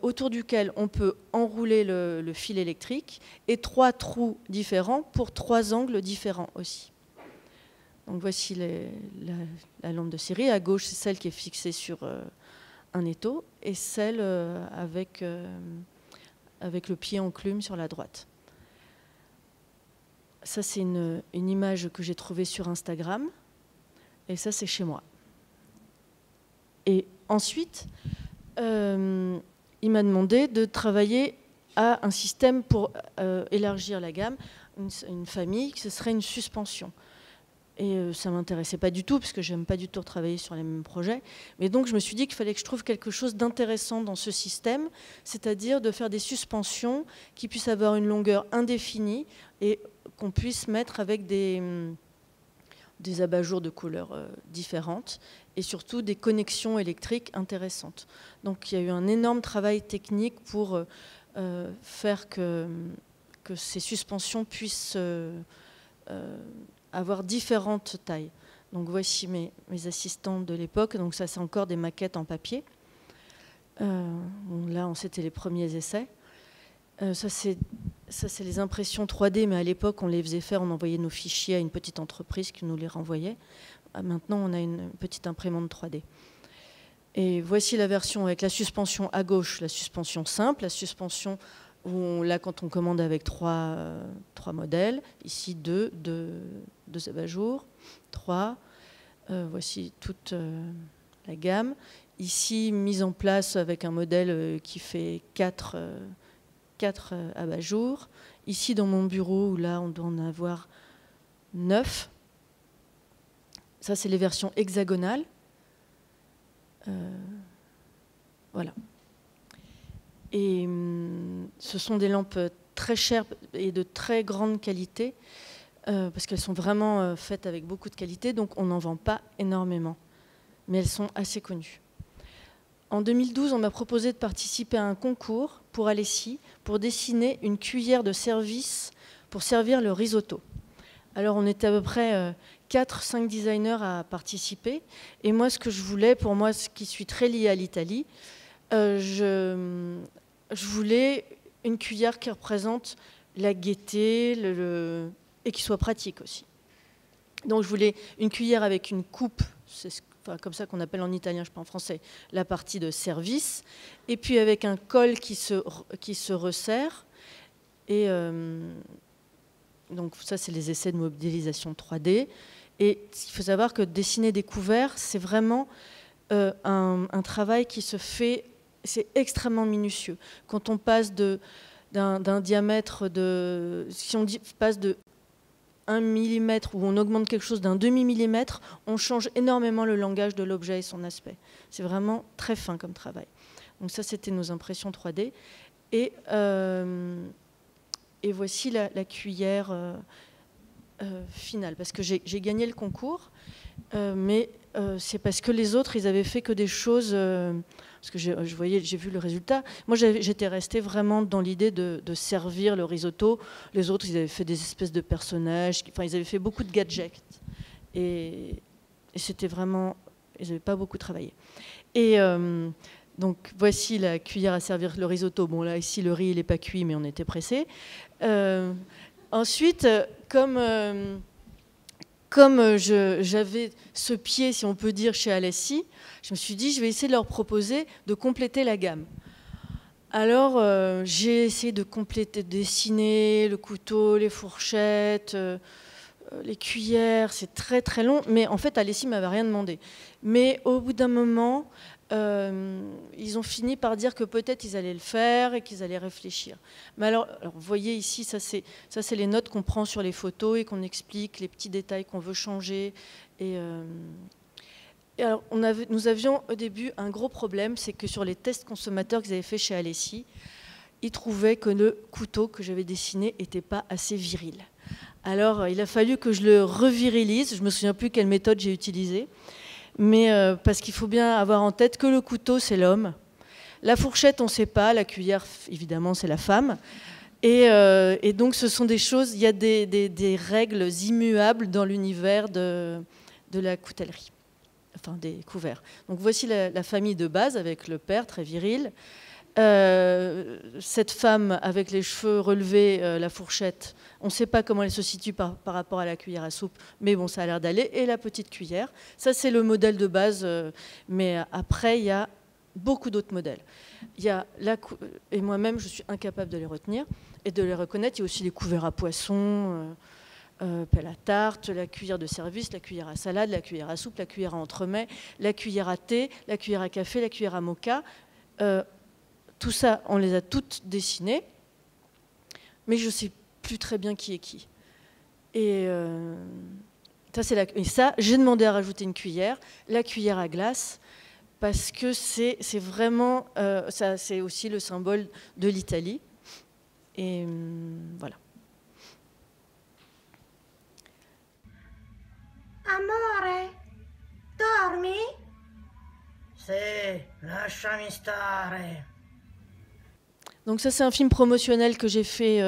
autour duquel on peut enrouler le fil électrique et 3 trous différents pour 3 angles différents aussi. Donc voici la lampe de série. À gauche, c'est celle qui est fixée sur un étau et celle avec le pied enclume sur la droite. Ça, c'est une image que j'ai trouvée sur Instagram. Et ça, c'est chez moi. Et ensuite, il m'a demandé de travailler à un système pour élargir la gamme, une famille, que ce serait une suspension. Et ça ne m'intéressait pas du tout, parce que je n'aime pas du tout travailler sur les mêmes projets. Mais donc, je me suis dit qu'il fallait que je trouve quelque chose d'intéressant dans ce système, c'est-à-dire de faire des suspensions qui puissent avoir une longueur indéfinie et qu'on puisse mettre avec des abat-jours de couleurs différentes et surtout des connexions électriques intéressantes. Donc il y a eu un énorme travail technique pour faire que ces suspensions puissent avoir différentes tailles. Donc voici mes assistants de l'époque. Donc ça, c'est encore des maquettes en papier. Bon, là, c'était les premiers essais. Ça, c'est les impressions 3D, mais à l'époque, on les faisait faire, on envoyait nos fichiers à une petite entreprise qui nous les renvoyait. Maintenant, on a une petite imprimante 3D. Et voici la version avec la suspension à gauche, la suspension simple, la suspension où on l'a quand on commande avec 3 modèles. Ici, 2 abat-jours, 3. Voici toute la gamme. Ici, mise en place avec un modèle qui fait 4 abat-jours. Ici, dans mon bureau, où là, on doit en avoir 9. Ça, c'est les versions hexagonales. Voilà. Et ce sont des lampes très chères et de très grande qualité, parce qu'elles sont vraiment faites avec beaucoup de qualité, donc on n'en vend pas énormément. Mais elles sont assez connues. En 2012, on m'a proposé de participer à un concours pour Alessi, pour dessiner une cuillère de service pour servir le risotto. Alors on était à peu près 4-5 designers à participer. Et moi, ce que je voulais, pour moi, ce qui suis très lié à l'Italie, je voulais une cuillère qui représente la gaieté et qui soit pratique aussi. Donc je voulais une cuillère avec une coupe, c'est ce que comme ça qu'on appelle en italien, je ne sais pas en français, la partie de service, et puis avec un col qui se resserre. Et donc ça, c'est les essais de modélisation 3D. Et il faut savoir que dessiner des couverts, c'est vraiment un travail qui se fait, c'est extrêmement minutieux. Quand on passe d'un diamètre de... Si on passe de 1 mm où on augmente quelque chose d'un demi-millimètre, on change énormément le langage de l'objet et son aspect. C'est vraiment très fin comme travail. Donc ça, c'était nos impressions 3D. Et voici la cuillère finale, parce que j'ai gagné le concours, mais c'est parce que les autres, ils avaient fait que des choses... parce que j'ai vu le résultat. Moi, j'étais restée vraiment dans l'idée de servir le risotto. Les autres, ils avaient fait des espèces de personnages. Enfin, ils avaient fait beaucoup de gadgets. Et c'était vraiment... Ils n'avaient pas beaucoup travaillé. Et donc, voici la cuillère à servir le risotto. Bon, là, ici, le riz, il n'est pas cuit, mais on était pressés. Ensuite, comme j'avais ce pied, si on peut dire, chez Alessi, je me suis dit, je vais essayer de leur proposer de compléter la gamme. Alors, j'ai essayé de compléter, de dessiner le couteau, les fourchettes, les cuillères. C'est très, très long. Mais en fait, Alessi ne m'avait rien demandé. Mais au bout d'un moment, Ils ont fini par dire que peut-être ils allaient le faire et qu'ils allaient réfléchir. Mais alors vous voyez ici, ça c'est les notes qu'on prend sur les photos et qu'on explique les petits détails qu'on veut changer. Et alors, nous avions au début un gros problème, c'est que sur les tests consommateurs qu'ils avaient fait chez Alessi, ils trouvaient que le couteau que j'avais dessiné n'était pas assez viril. Alors il a fallu que je le revirilise, je ne me souviens plus quelle méthode j'ai utilisée. Mais parce qu'il faut bien avoir en tête que le couteau, c'est l'homme. La fourchette, on ne sait pas. La cuillère, évidemment, c'est la femme. Et donc, ce sont des choses... Il y a des règles immuables dans l'univers de la coutellerie. Enfin, des couverts. Donc, voici la famille de base, avec le père, très viril. Cette femme, avec les cheveux relevés, la fourchette, on ne sait pas comment elle se situe par rapport à la cuillère à soupe, mais bon, ça a l'air d'aller. Et la petite cuillère, ça c'est le modèle de base, mais après, il y a beaucoup d'autres modèles. Et moi-même, je suis incapable de les retenir et de les reconnaître. Il y a aussi les couverts à poisson, pelle à tarte, la cuillère de service, la cuillère à salade, la cuillère à soupe, la cuillère à entremets, la cuillère à thé, la cuillère à café, la cuillère à moka. Tout ça, on les a toutes dessinées, mais je ne sais plus très bien qui est qui. Et ça, j'ai demandé à rajouter une cuillère, la cuillère à glace, parce que c'est vraiment, c'est aussi le symbole de l'Italie. Et voilà. Amore, dormi? Sì, lasciami stare. Donc ça, c'est un film promotionnel que j'ai fait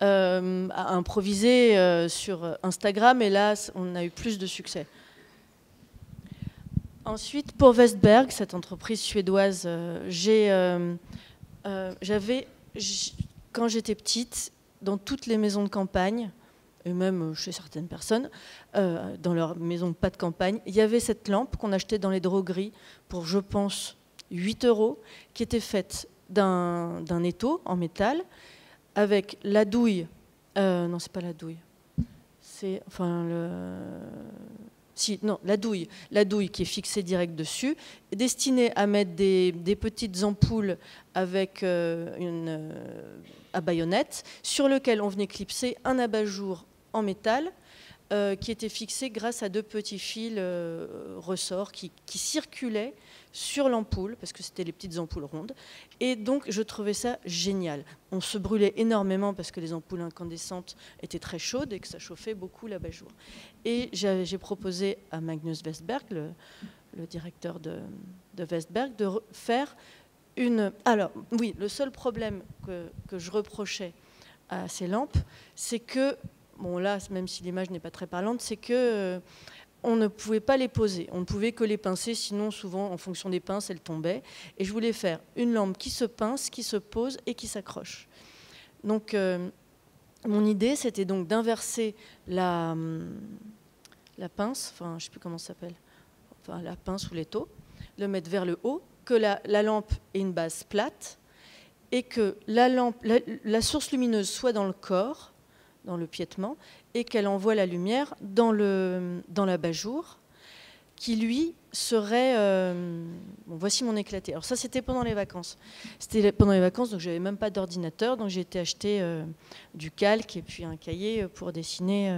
improvisé sur Instagram. Et là, on a eu plus de succès. Ensuite, pour Wästberg, cette entreprise suédoise, quand j'étais petite, dans toutes les maisons de campagne, et même chez certaines personnes, dans leur maison pas de campagne, il y avait cette lampe qu'on achetait dans les drogueries pour, je pense, 8 €, qui était faite d'un étau en métal avec la douille, non c'est pas la douille, c'est enfin la douille qui est fixée direct dessus, destinée à mettre des petites ampoules avec à baïonnette sur lequel on venait clipser un abat-jour en métal qui était fixé grâce à 2 petits fils ressorts qui circulaient sur l'ampoule, parce que c'était les petites ampoules rondes. Et donc, je trouvais ça génial. On se brûlait énormément parce que les ampoules incandescentes étaient très chaudes et que ça chauffait beaucoup l'abat-jour. Et j'ai proposé à Magnus Wästberg, le directeur de Wästberg, de faire une... Alors, oui, le seul problème que je reprochais à ces lampes, c'est que, bon là, même si l'image n'est pas très parlante, c'est que... on ne pouvait pas les poser, on ne pouvait que les pincer, sinon souvent en fonction des pinces elles tombaient. Et je voulais faire une lampe qui se pince, qui se pose et qui s'accroche. Donc mon idée c'était donc d'inverser la pince, enfin je ne sais plus comment ça s'appelle, enfin la pince ou l'étau, de le mettre vers le haut, que la lampe ait une base plate et que la source lumineuse soit dans le corps, dans le piétement, et qu'elle envoie la lumière dans l'abat-jour, qui lui serait... bon, voici mon éclaté. Alors ça, c'était pendant les vacances. C'était pendant les vacances, donc je n'avais même pas d'ordinateur, donc j'ai été acheter du calque et puis un cahier pour dessiner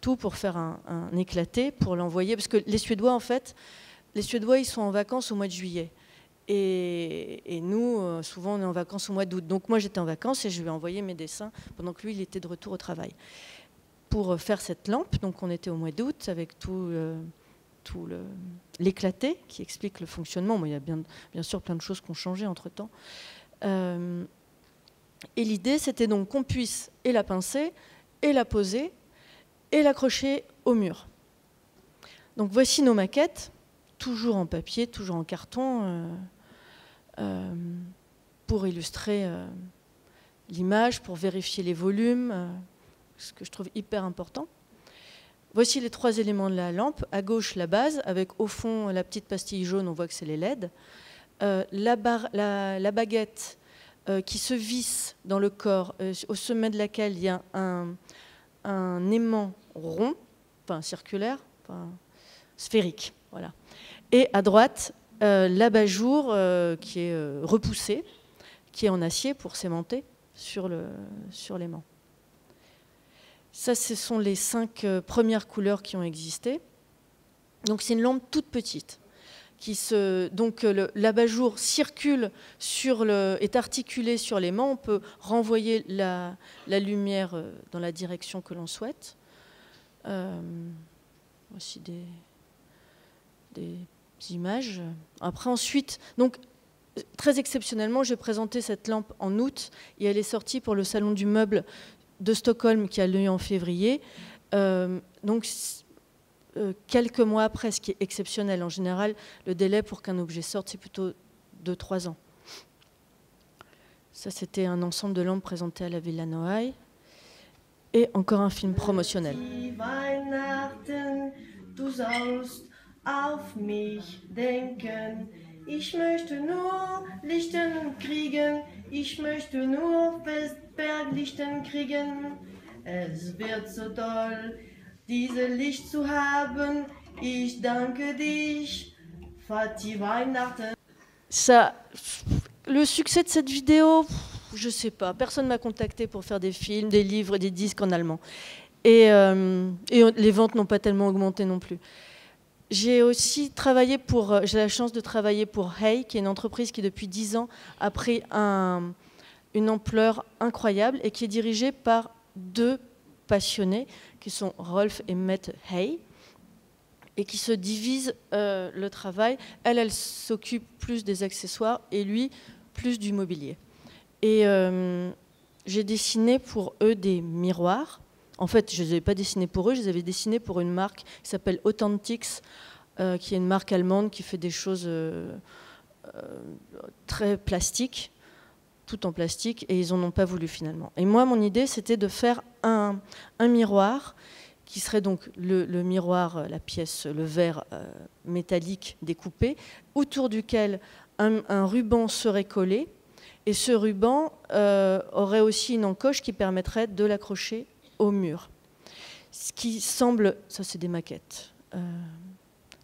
tout, pour faire un éclaté, pour l'envoyer. Parce que les Suédois, en fait, ils sont en vacances au mois de juillet. Et nous, souvent, on est en vacances au mois d'août. Donc moi, j'étais en vacances et je lui ai envoyé mes dessins pendant que lui, il était de retour au travail. Pour faire cette lampe, donc on était au mois d'août avec tout l'éclaté qui explique le fonctionnement. Bon, il y a bien sûr plein de choses qui ont changé entre-temps. Et l'idée, c'était donc qu'on puisse et la pincer, et la poser, et l'accrocher au mur. Donc voici nos maquettes, toujours en papier, toujours en carton, pour illustrer l'image, pour vérifier les volumes, ce que je trouve hyper important. Voici les 3 éléments de la lampe. À gauche, la base, avec au fond la petite pastille jaune, on voit que c'est les LED. La baguette qui se visse dans le corps, au sommet de laquelle il y a un aimant rond, enfin circulaire, enfin sphérique. Voilà. Et à droite, l'abat-jour qui est repoussé, qui est en acier pour s'aimanter sur l'aimant. Ça, ce sont les 5 premières couleurs qui ont existé. Donc c'est une lampe toute petite. Donc l'abat-jour circule est articulé sur l'aimant. On peut renvoyer la lumière dans la direction que l'on souhaite. Voici des images. Après, ensuite, donc très exceptionnellement, j'ai présenté cette lampe en août et elle est sortie pour le salon du meuble de Stockholm qui a lieu en février. Donc quelques mois après, ce qui est exceptionnel. En général, le délai pour qu'un objet sorte, c'est plutôt 2-3 ans. Ça, c'était un ensemble de lampes présenté à la Villa Noailles. Et encore un film promotionnel. Ich möchte nur Lichten kriegen, ich möchte nur Wästberg-Lichten kriegen. Es wird so toll, diese Licht zu haben. Ich danke dich, Fatih Weihnachten. Ça, le succès de cette vidéo, je ne sais pas. Personne ne m'a contacté pour faire des films, des livres et des disques en allemand. Et les ventes n'ont pas tellement augmenté non plus. J'ai aussi travaillé j'ai la chance de travailler pour Hay, qui est une entreprise qui depuis 10 ans a pris une ampleur incroyable et qui est dirigée par 2 passionnés, qui sont Rolf et Mette Hay, et qui se divisent le travail. Elle s'occupe plus des accessoires et lui, plus du mobilier. Et j'ai dessiné pour eux des miroirs. En fait, je ne les avais pas dessinés pour eux, je les avais dessinés pour une marque qui s'appelle Authentics, qui est une marque allemande qui fait des choses très plastiques, tout en plastique, et ils n'en ont pas voulu finalement. Et moi, mon idée, c'était de faire un miroir, qui serait donc le miroir, la pièce, le verre métallique découpé, autour duquel un ruban serait collé, et ce ruban aurait aussi une encoche qui permettrait de l'accrocher au mur. Ce qui semble, ça c'est des maquettes,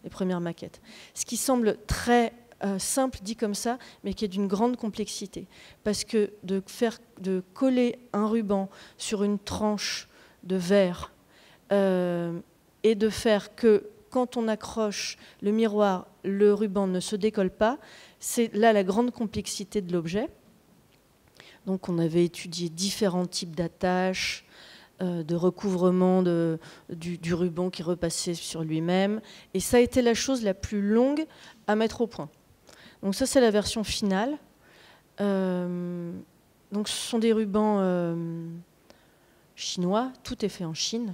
les premières maquettes, ce qui semble très simple dit comme ça, mais qui est d'une grande complexité. Parce que de coller un ruban sur une tranche de verre et de faire que quand on accroche le miroir, le ruban ne se décolle pas, c'est là la grande complexité de l'objet. Donc on avait étudié différents types d'attaches, de recouvrement du ruban qui repassait sur lui-même. Et ça a été la chose la plus longue à mettre au point. Donc ça, c'est la version finale. Donc ce sont des rubans chinois. Tout est fait en Chine.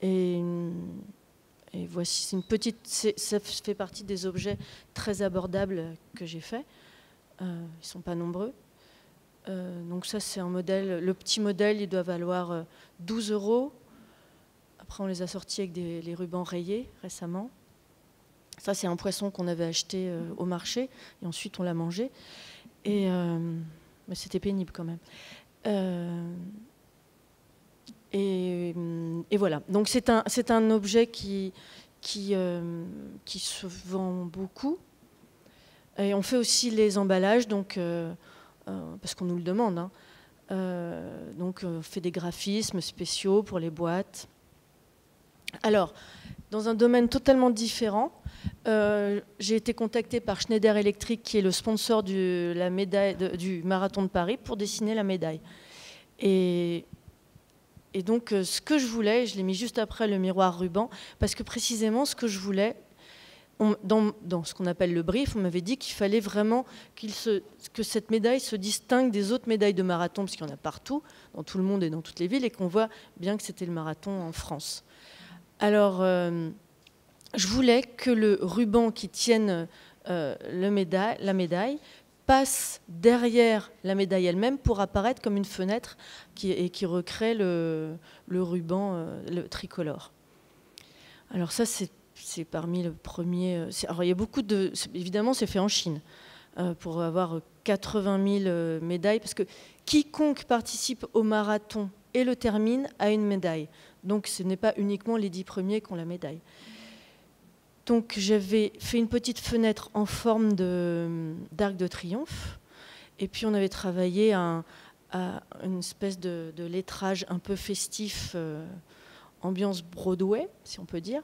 Et voici, c'est une petite... Ça fait partie des objets très abordables que j'ai faits. Ils ne sont pas nombreux. Donc ça c'est un modèle, le petit modèle il doit valoir 12 €. Après on les a sortis avec les rubans rayés récemment. Ça c'est un poisson qu'on avait acheté au marché et ensuite on l'a mangé. Mais c'était pénible quand même. Et voilà, donc c'est un objet qui se vend beaucoup. Et on fait aussi les emballages, donc... parce qu'on nous le demande, hein. Donc on fait des graphismes spéciaux pour les boîtes. Alors, dans un domaine totalement différent, j'ai été contactée par Schneider Electric, qui est le sponsor du Marathon de Paris, pour dessiner la médaille. Et donc ce que je voulais, je l'ai mis juste après le miroir ruban, parce que précisément ce que je voulais... Dans ce qu'on appelle le brief, on m'avait dit qu'il fallait vraiment que cette médaille se distingue des autres médailles de marathon, parce qu'il y en a partout, dans tout le monde et dans toutes les villes, et qu'on voit bien que c'était le marathon en France. Alors, je voulais que le ruban qui tienne la médaille passe derrière la médaille elle-même pour apparaître comme une fenêtre qui recrée le ruban le tricolore. Alors ça, c'est parmi le premier... Alors, il y a beaucoup de... Évidemment, c'est fait en Chine, pour avoir 80 000 médailles, parce que quiconque participe au marathon et le termine a une médaille. Donc, ce n'est pas uniquement les 10 premiers qui ont la médaille. Donc j'avais fait une petite fenêtre en forme d'arc de triomphe. Et puis on avait travaillé à une espèce de lettrage un peu festif, ambiance Broadway, si on peut dire.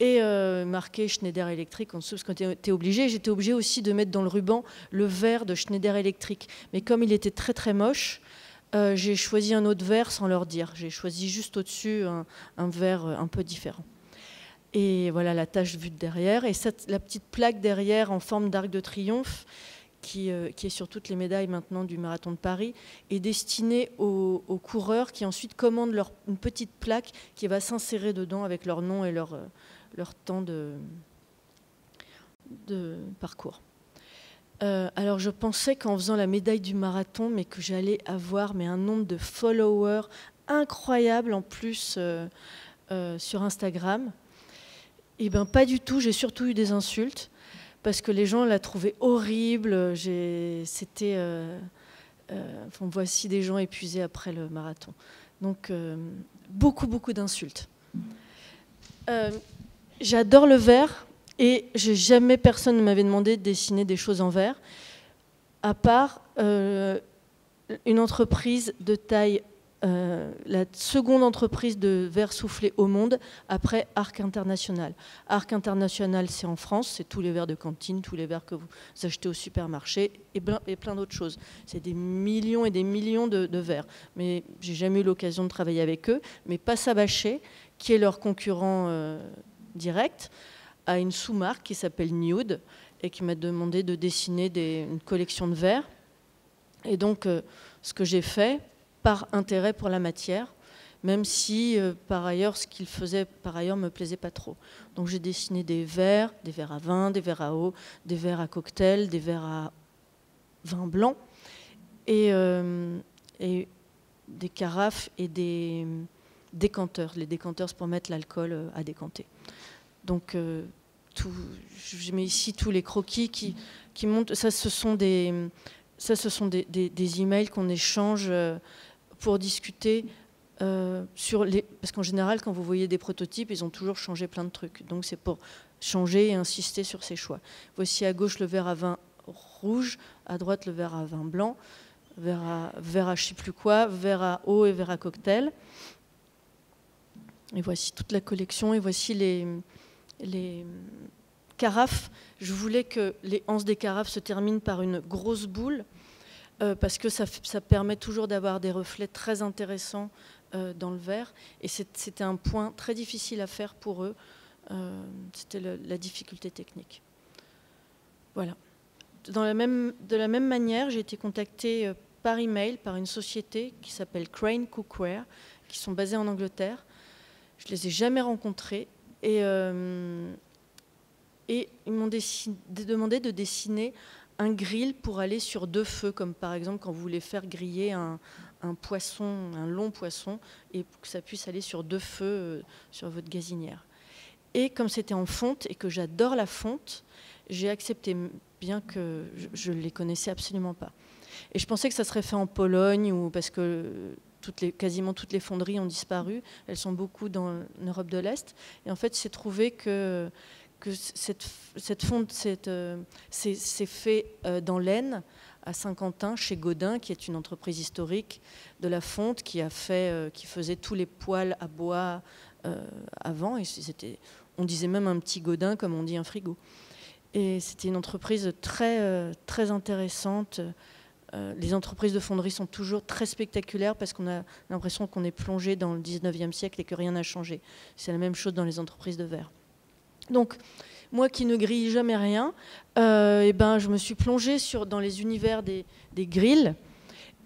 Et marqué Schneider Electric en dessous, parce qu'on était obligé. J'étais obligée aussi de mettre dans le ruban le vert de Schneider Electric. Mais comme il était très très moche, j'ai choisi un autre vert sans leur dire. J'ai choisi juste au-dessus un vert un peu différent. Et voilà la tâche vue de derrière. Et cette, la petite plaque derrière en forme d'arc de triomphe, qui est sur toutes les médailles maintenant du marathon de Paris, est destinée aux coureurs qui ensuite commandent une petite plaque qui va s'insérer dedans avec leur nom et leur temps de parcours. Alors je pensais qu'en faisant la médaille du marathon, mais que j'allais avoir un nombre de followers incroyable en plus sur Instagram. Et bien pas du tout, j'ai surtout eu des insultes, parce que les gens la trouvaient horrible. C'était, enfin, voici des gens épuisés après le marathon. Donc beaucoup, beaucoup d'insultes. J'adore le vert et jamais personne ne m'avait demandé de dessiner des choses en vert, à part une entreprise de taille, la seconde entreprise de verre soufflé au monde, après Arc International. Arc International, c'est en France, c'est tous les verres de cantine, tous les verres que vous achetez au supermarché et plein d'autres choses. C'est des millions et des millions de verres. Mais j'ai jamais eu l'occasion de travailler avec eux. Mais Passabaché, qui est leur concurrent direct, a une sous-marque qui s'appelle Nude et qui m'a demandé de dessiner une collection de verres. Et donc, ce que j'ai fait, par intérêt pour la matière, même si par ailleurs ce qu'il faisait par ailleurs me plaisait pas trop. Donc j'ai dessiné des verres à vin, des verres à eau, des verres à cocktail, des verres à vin blanc et des carafes et des décanteurs. Les décanteurs, c'est pour mettre l'alcool à décanter. Donc je mets ici tous les croquis qui montent. Ça, ce sont des emails qu'on échange pour discuter parce qu'en général, quand vous voyez des prototypes, ils ont toujours changé plein de trucs. Donc c'est pour changer et insister sur ses choix. Voici à gauche le verre à vin rouge, à droite le verre à vin blanc, verre à je sais plus quoi, verre à eau et verre à cocktail. Et voici toute la collection et voici les carafes. Je voulais que les anses des carafes se terminent par une grosse boule, parce que ça permet toujours d'avoir des reflets très intéressants dans le verre. Et c'était un point très difficile à faire pour eux. C'était la difficulté technique. Voilà. De la même manière, j'ai été contactée par email par une société qui s'appelle Crane Cookware, qui sont basées en Angleterre. Je ne les ai jamais rencontrés. Et ils m'ont demandé de dessiner un grill pour aller sur deux feux, comme par exemple quand vous voulez faire griller un poisson, un long poisson, et pour que ça puisse aller sur deux feux sur votre gazinière. Et comme c'était en fonte et que j'adore la fonte, j'ai accepté, bien que je ne les connaissais absolument pas. Et je pensais que ça serait fait en Pologne, parce que quasiment toutes les fonderies ont disparu. Elles sont beaucoup en Europe de l'Est. Et en fait, il s'est trouvé que c'est fait dans l'Aisne, à Saint-Quentin, chez Godin, qui est une entreprise historique de la fonte, qui faisait tous les poêles à bois avant. Et on disait même un petit Godin, comme on dit un frigo. Et c'était une entreprise très, très intéressante. Les entreprises de fonderie sont toujours très spectaculaires parce qu'on a l'impression qu'on est plongé dans le 19e siècle et que rien n'a changé. C'est la même chose dans les entreprises de verre. Donc, moi qui ne grille jamais rien, je me suis plongée dans les univers des grilles.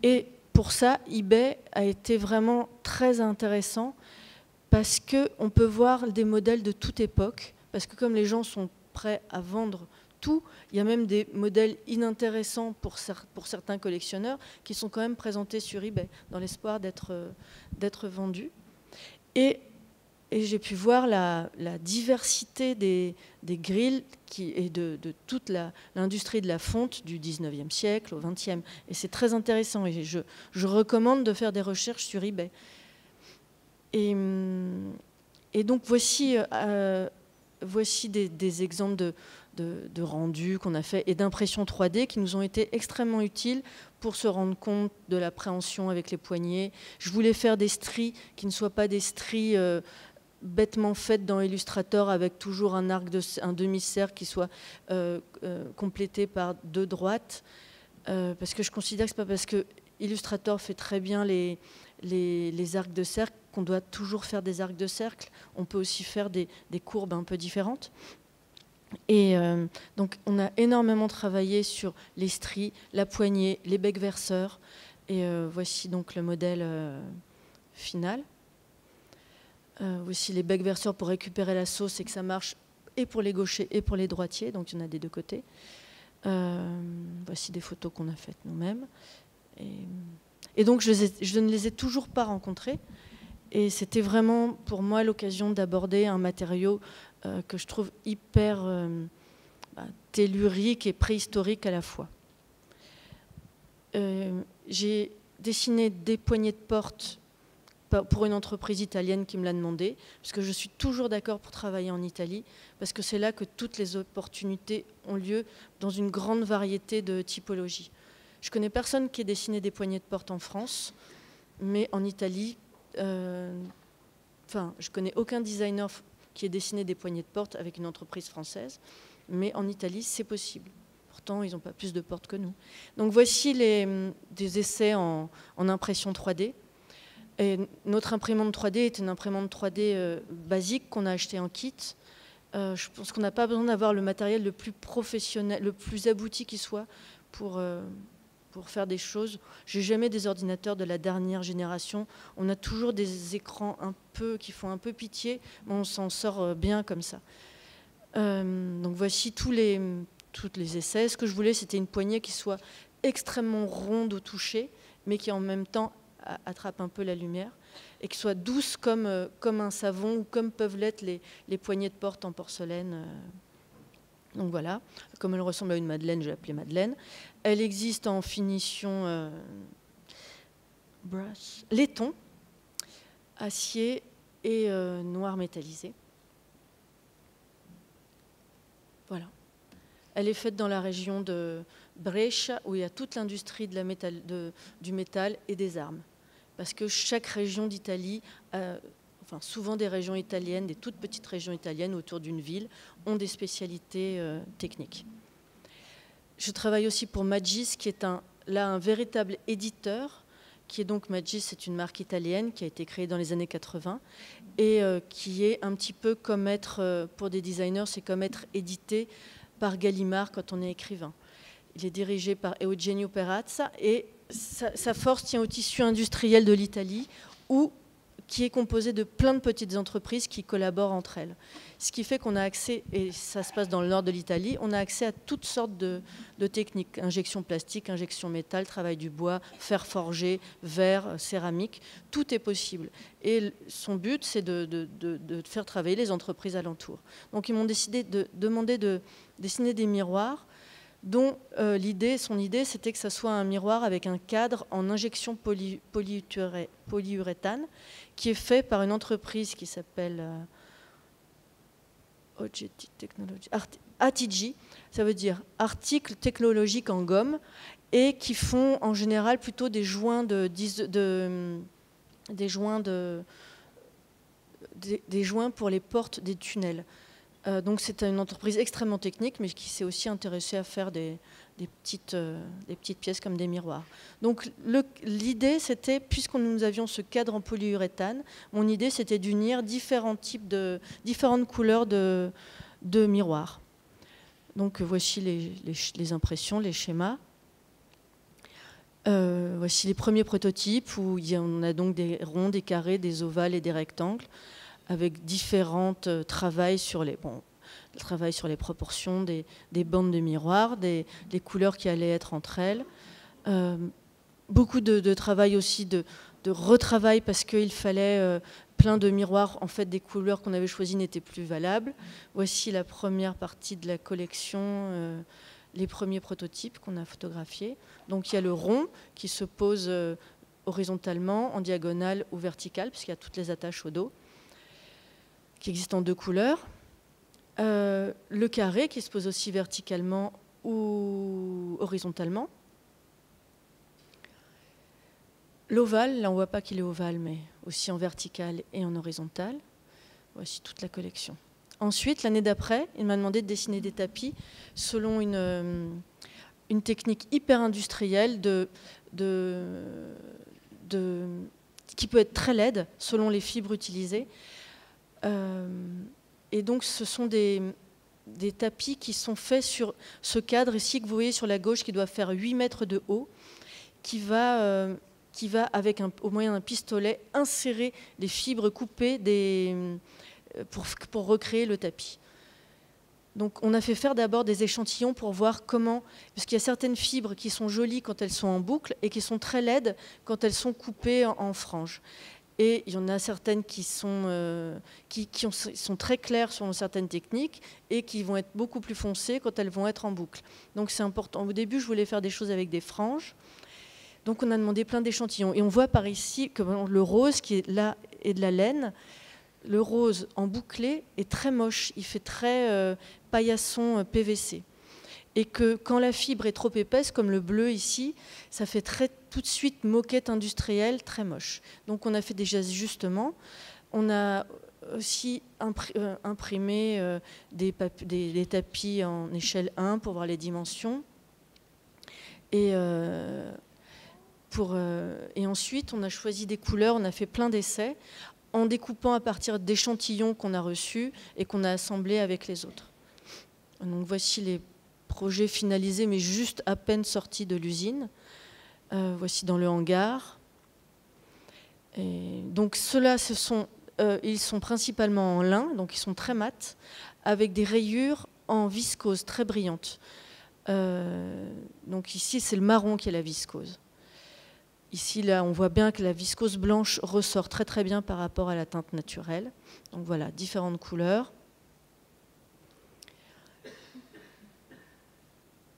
Et pour ça, eBay a été vraiment très intéressant parce qu'on peut voir des modèles de toute époque. Parce que comme les gens sont prêts à vendre tout, il y a même des modèles inintéressants pour certains collectionneurs qui sont quand même présentés sur eBay dans l'espoir d'être vendus. Et j'ai pu voir la diversité des grilles et de toute l'industrie de la fonte du 19e siècle au 20e. Et c'est très intéressant. Et je recommande de faire des recherches sur eBay. Et donc voici voici des exemples de rendus qu'on a fait et d'impressions 3D qui nous ont été extrêmement utiles pour se rendre compte de l'appréhension avec les poignets. Je voulais faire des stries qui ne soient pas des stries bêtement faites dans Illustrator avec toujours un arc, un demi-cercle qui soit complété par deux droites. Parce que je considère que ce n'est pas parce que Illustrator fait très bien les arcs de cercle qu'on doit toujours faire des arcs de cercle. On peut aussi faire des courbes un peu différentes. Et donc on a énormément travaillé sur les stries, la poignée, les becs verseurs. Et voici donc le modèle final. Voici les becs verseurs pour récupérer la sauce et que ça marche et pour les gauchers et pour les droitiers. Donc il y en a des deux côtés. Voici des photos qu'on a faites nous-mêmes. Et donc je ne les ai toujours pas rencontrés. Et c'était vraiment pour moi l'occasion d'aborder un matériau que je trouve hyper tellurique et préhistorique à la fois. J'ai dessiné des poignées de porte pour une entreprise italienne qui me l'a demandé, parce que je suis toujours d'accord pour travailler en Italie, parce que c'est là que toutes les opportunités ont lieu dans une grande variété de typologies. Je connais personne qui ait dessiné des poignées de porte en France, mais en Italie, enfin, je connais aucun designer qui ait dessiné des poignées de porte avec une entreprise française, mais en Italie, c'est possible. Pourtant, ils n'ont pas plus de portes que nous. Donc voici des essais en impression 3D. Et notre imprimante 3D est une imprimante 3D basique qu'on a achetée en kit. Je pense qu'on n'a pas besoin d'avoir le matériel le plus professionnel, le plus abouti qui soit pour faire des choses. J'ai jamais des ordinateurs de la dernière génération. On a toujours des écrans qui font un peu pitié, mais on s'en sort bien comme ça. Donc voici toutes les essais. Ce que je voulais, c'était une poignée qui soit extrêmement ronde au toucher, mais qui en même temps attrape un peu la lumière et qui soit douce comme un savon ou comme peuvent l'être les poignées de porte en porcelaine. Donc voilà, comme elle ressemble à une madeleine, je l'ai appelée Madeleine. Elle existe en finition laiton, acier et noir métallisé. Voilà. Elle est faite dans la région de Brescia où il y a toute l'industrie du métal et des armes. Parce que chaque région d'Italie, enfin souvent des régions italiennes, des toutes petites régions italiennes autour d'une ville, ont des spécialités techniques. Je travaille aussi pour Magis, qui est un véritable éditeur, qui est donc Magis, c'est une marque italienne qui a été créée dans les années 80 et qui est un petit peu comme être, pour des designers, c'est comme être édité par Gallimard quand on est écrivain. Il est dirigé par Eugenio Perazza et sa force tient au tissu industriel de l'Italie qui est composé de plein de petites entreprises qui collaborent entre elles. Ce qui fait qu'on a accès, et ça se passe dans le nord de l'Italie, on a accès à toutes sortes de techniques, injection plastique, injection métal, travail du bois, fer forgé, verre, céramique, tout est possible. Et son but, c'est de faire travailler les entreprises alentours. Donc ils m'ont décidé demandé de dessiner des miroirs dont son idée, c'était que ça soit un miroir avec un cadre en injection polyuréthane qui est fait par une entreprise qui s'appelle ATG, ça veut dire article technologique en gomme, et qui font en général plutôt des joints pour les portes des tunnels. Donc c'est une entreprise extrêmement technique, mais qui s'est aussi intéressée à faire des petites pièces comme des miroirs. Donc l'idée, c'était, puisque nous avions ce cadre en polyuréthane, mon idée, c'était d'unir différentes couleurs de miroirs. Donc voici les impressions, les schémas. Voici les premiers prototypes, où on a donc des ronds, des carrés, des ovales et des rectangles, avec différents travails sur les proportions des bandes de miroirs, des couleurs qui allaient être entre elles. Beaucoup de travail aussi, de retravail, parce qu'il fallait plein de miroirs. En fait, des couleurs qu'on avait choisies n'étaient plus valables. Voici la première partie de la collection, les premiers prototypes qu'on a photographiés. Donc il y a le rond qui se pose horizontalement, en diagonale ou verticale, puisqu'il y a toutes les attaches au dos, qui existe en deux couleurs. Le carré qui se pose aussi verticalement ou horizontalement. L'ovale, là on ne voit pas qu'il est ovale, mais aussi en vertical et en horizontal. Voici toute la collection. Ensuite, l'année d'après, il m'a demandé de dessiner des tapis selon une technique hyper industrielle qui peut être très laide selon les fibres utilisées. Et donc, ce sont des tapis qui sont faits sur ce cadre ici que vous voyez sur la gauche, qui doit faire 8 mètres de haut, qui va avec au moyen d'un pistolet, insérer des fibres coupées pour recréer le tapis. Donc on a fait faire d'abord des échantillons pour voir comment, parce qu'il y a certaines fibres qui sont jolies quand elles sont en boucle et qui sont très laides quand elles sont coupées en franges. Et il y en a certaines qui sont très claires selon certaines techniques et qui vont être beaucoup plus foncées quand elles vont être en boucle. Donc c'est important. Au début, je voulais faire des choses avec des franges. Donc on a demandé plein d'échantillons. Et on voit par ici que le rose qui est là est de la laine. Le rose en bouclé est très moche, il fait très paillasson PVC. Et que quand la fibre est trop épaisse, comme le bleu ici, ça fait tout de suite moquette industrielle, très moche. Donc on a fait des ajustements. On a aussi imprimé des tapis en échelle 1 pour voir les dimensions. Et ensuite, on a choisi des couleurs, on a fait plein d'essais, en découpant à partir d'échantillons qu'on a reçus et qu'on a assemblés avec les autres. Donc voici les projets finalisés, mais juste à peine sortis de l'usine. Voici dans le hangar. Et donc ceux-là, ils sont principalement en lin, donc ils sont très mats, avec des rayures en viscose très brillantes. Donc ici, c'est le marron qui est la viscose. Ici, là, on voit bien que la viscose blanche ressort très très bien par rapport à la teinte naturelle. Donc voilà, différentes couleurs.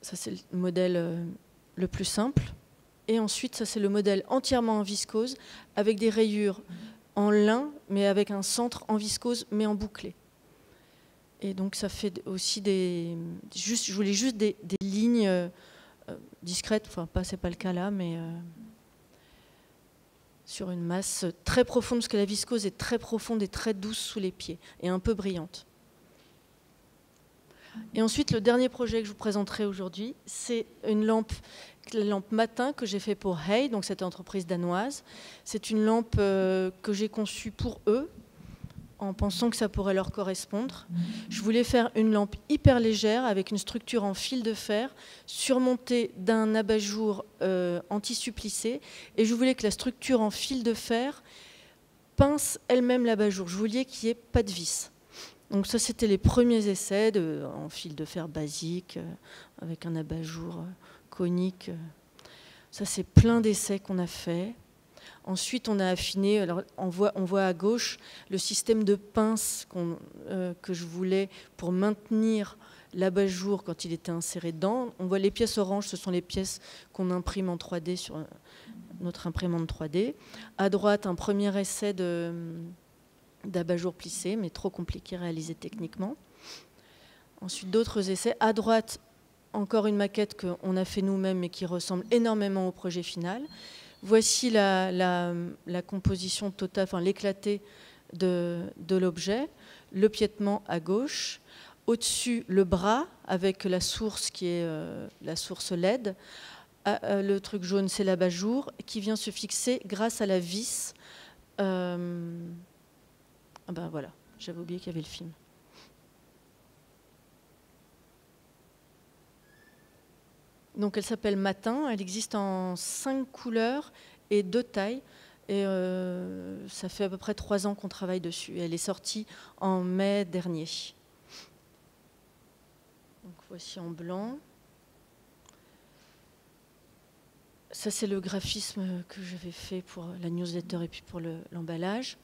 Ça, c'est le modèle le plus simple. Et ensuite, ça, c'est le modèle entièrement en viscose, avec des rayures en lin, mais avec un centre en viscose, mais en bouclé. Et donc, ça fait aussi je voulais juste des lignes discrètes. Enfin, c'est pas le cas là, mais... sur une masse très profonde, parce que la viscose est très profonde et très douce sous les pieds, et un peu brillante. Et ensuite, le dernier projet que je vous présenterai aujourd'hui, c'est la lampe Matin que j'ai fait pour Hay, donc cette entreprise danoise. C'est une lampe que j'ai conçue pour eux, en pensant que ça pourrait leur correspondre. Je voulais faire une lampe hyper légère, avec une structure en fil de fer, surmontée d'un abat-jour en tissu plissé. Et je voulais que la structure en fil de fer pince elle-même l'abat-jour. Je voulais qu'il n'y ait pas de vis. Donc ça, c'était les premiers essais en fil de fer basique, avec un abat-jour conique. Ça, c'est plein d'essais qu'on a faits. Ensuite, on a affiné, alors on voit à gauche le système de pince que je voulais pour maintenir l'abat-jour quand il était inséré dedans. On voit les pièces oranges, ce sont les pièces qu'on imprime en 3D sur notre imprimante 3D. À droite, un premier essai d'abat-jour plissé, mais trop compliqué à réaliser techniquement. Ensuite, d'autres essais. À droite, encore une maquette qu'on a fait nous-mêmes, mais qui ressemble énormément au projet final. Voici la composition totale, enfin l'éclaté de l'objet, le piétement à gauche, au-dessus le bras avec la source qui est la source LED, le truc jaune c'est l'abat-jour qui vient se fixer grâce à la vis. Ben voilà, j'avais oublié qu'il y avait le film. Donc elle s'appelle Matin, elle existe en 5 couleurs et 2 tailles. Et ça fait à peu près 3 ans qu'on travaille dessus. Elle est sortie en mai dernier. Donc voici en blanc. Ça c'est le graphisme que j'avais fait pour la newsletter et puis pour l'emballage.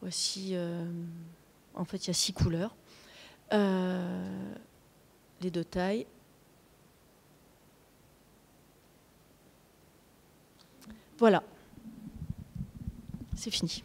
Voici, en fait il y a 6 couleurs. Les 2 tailles. Voilà, c'est fini.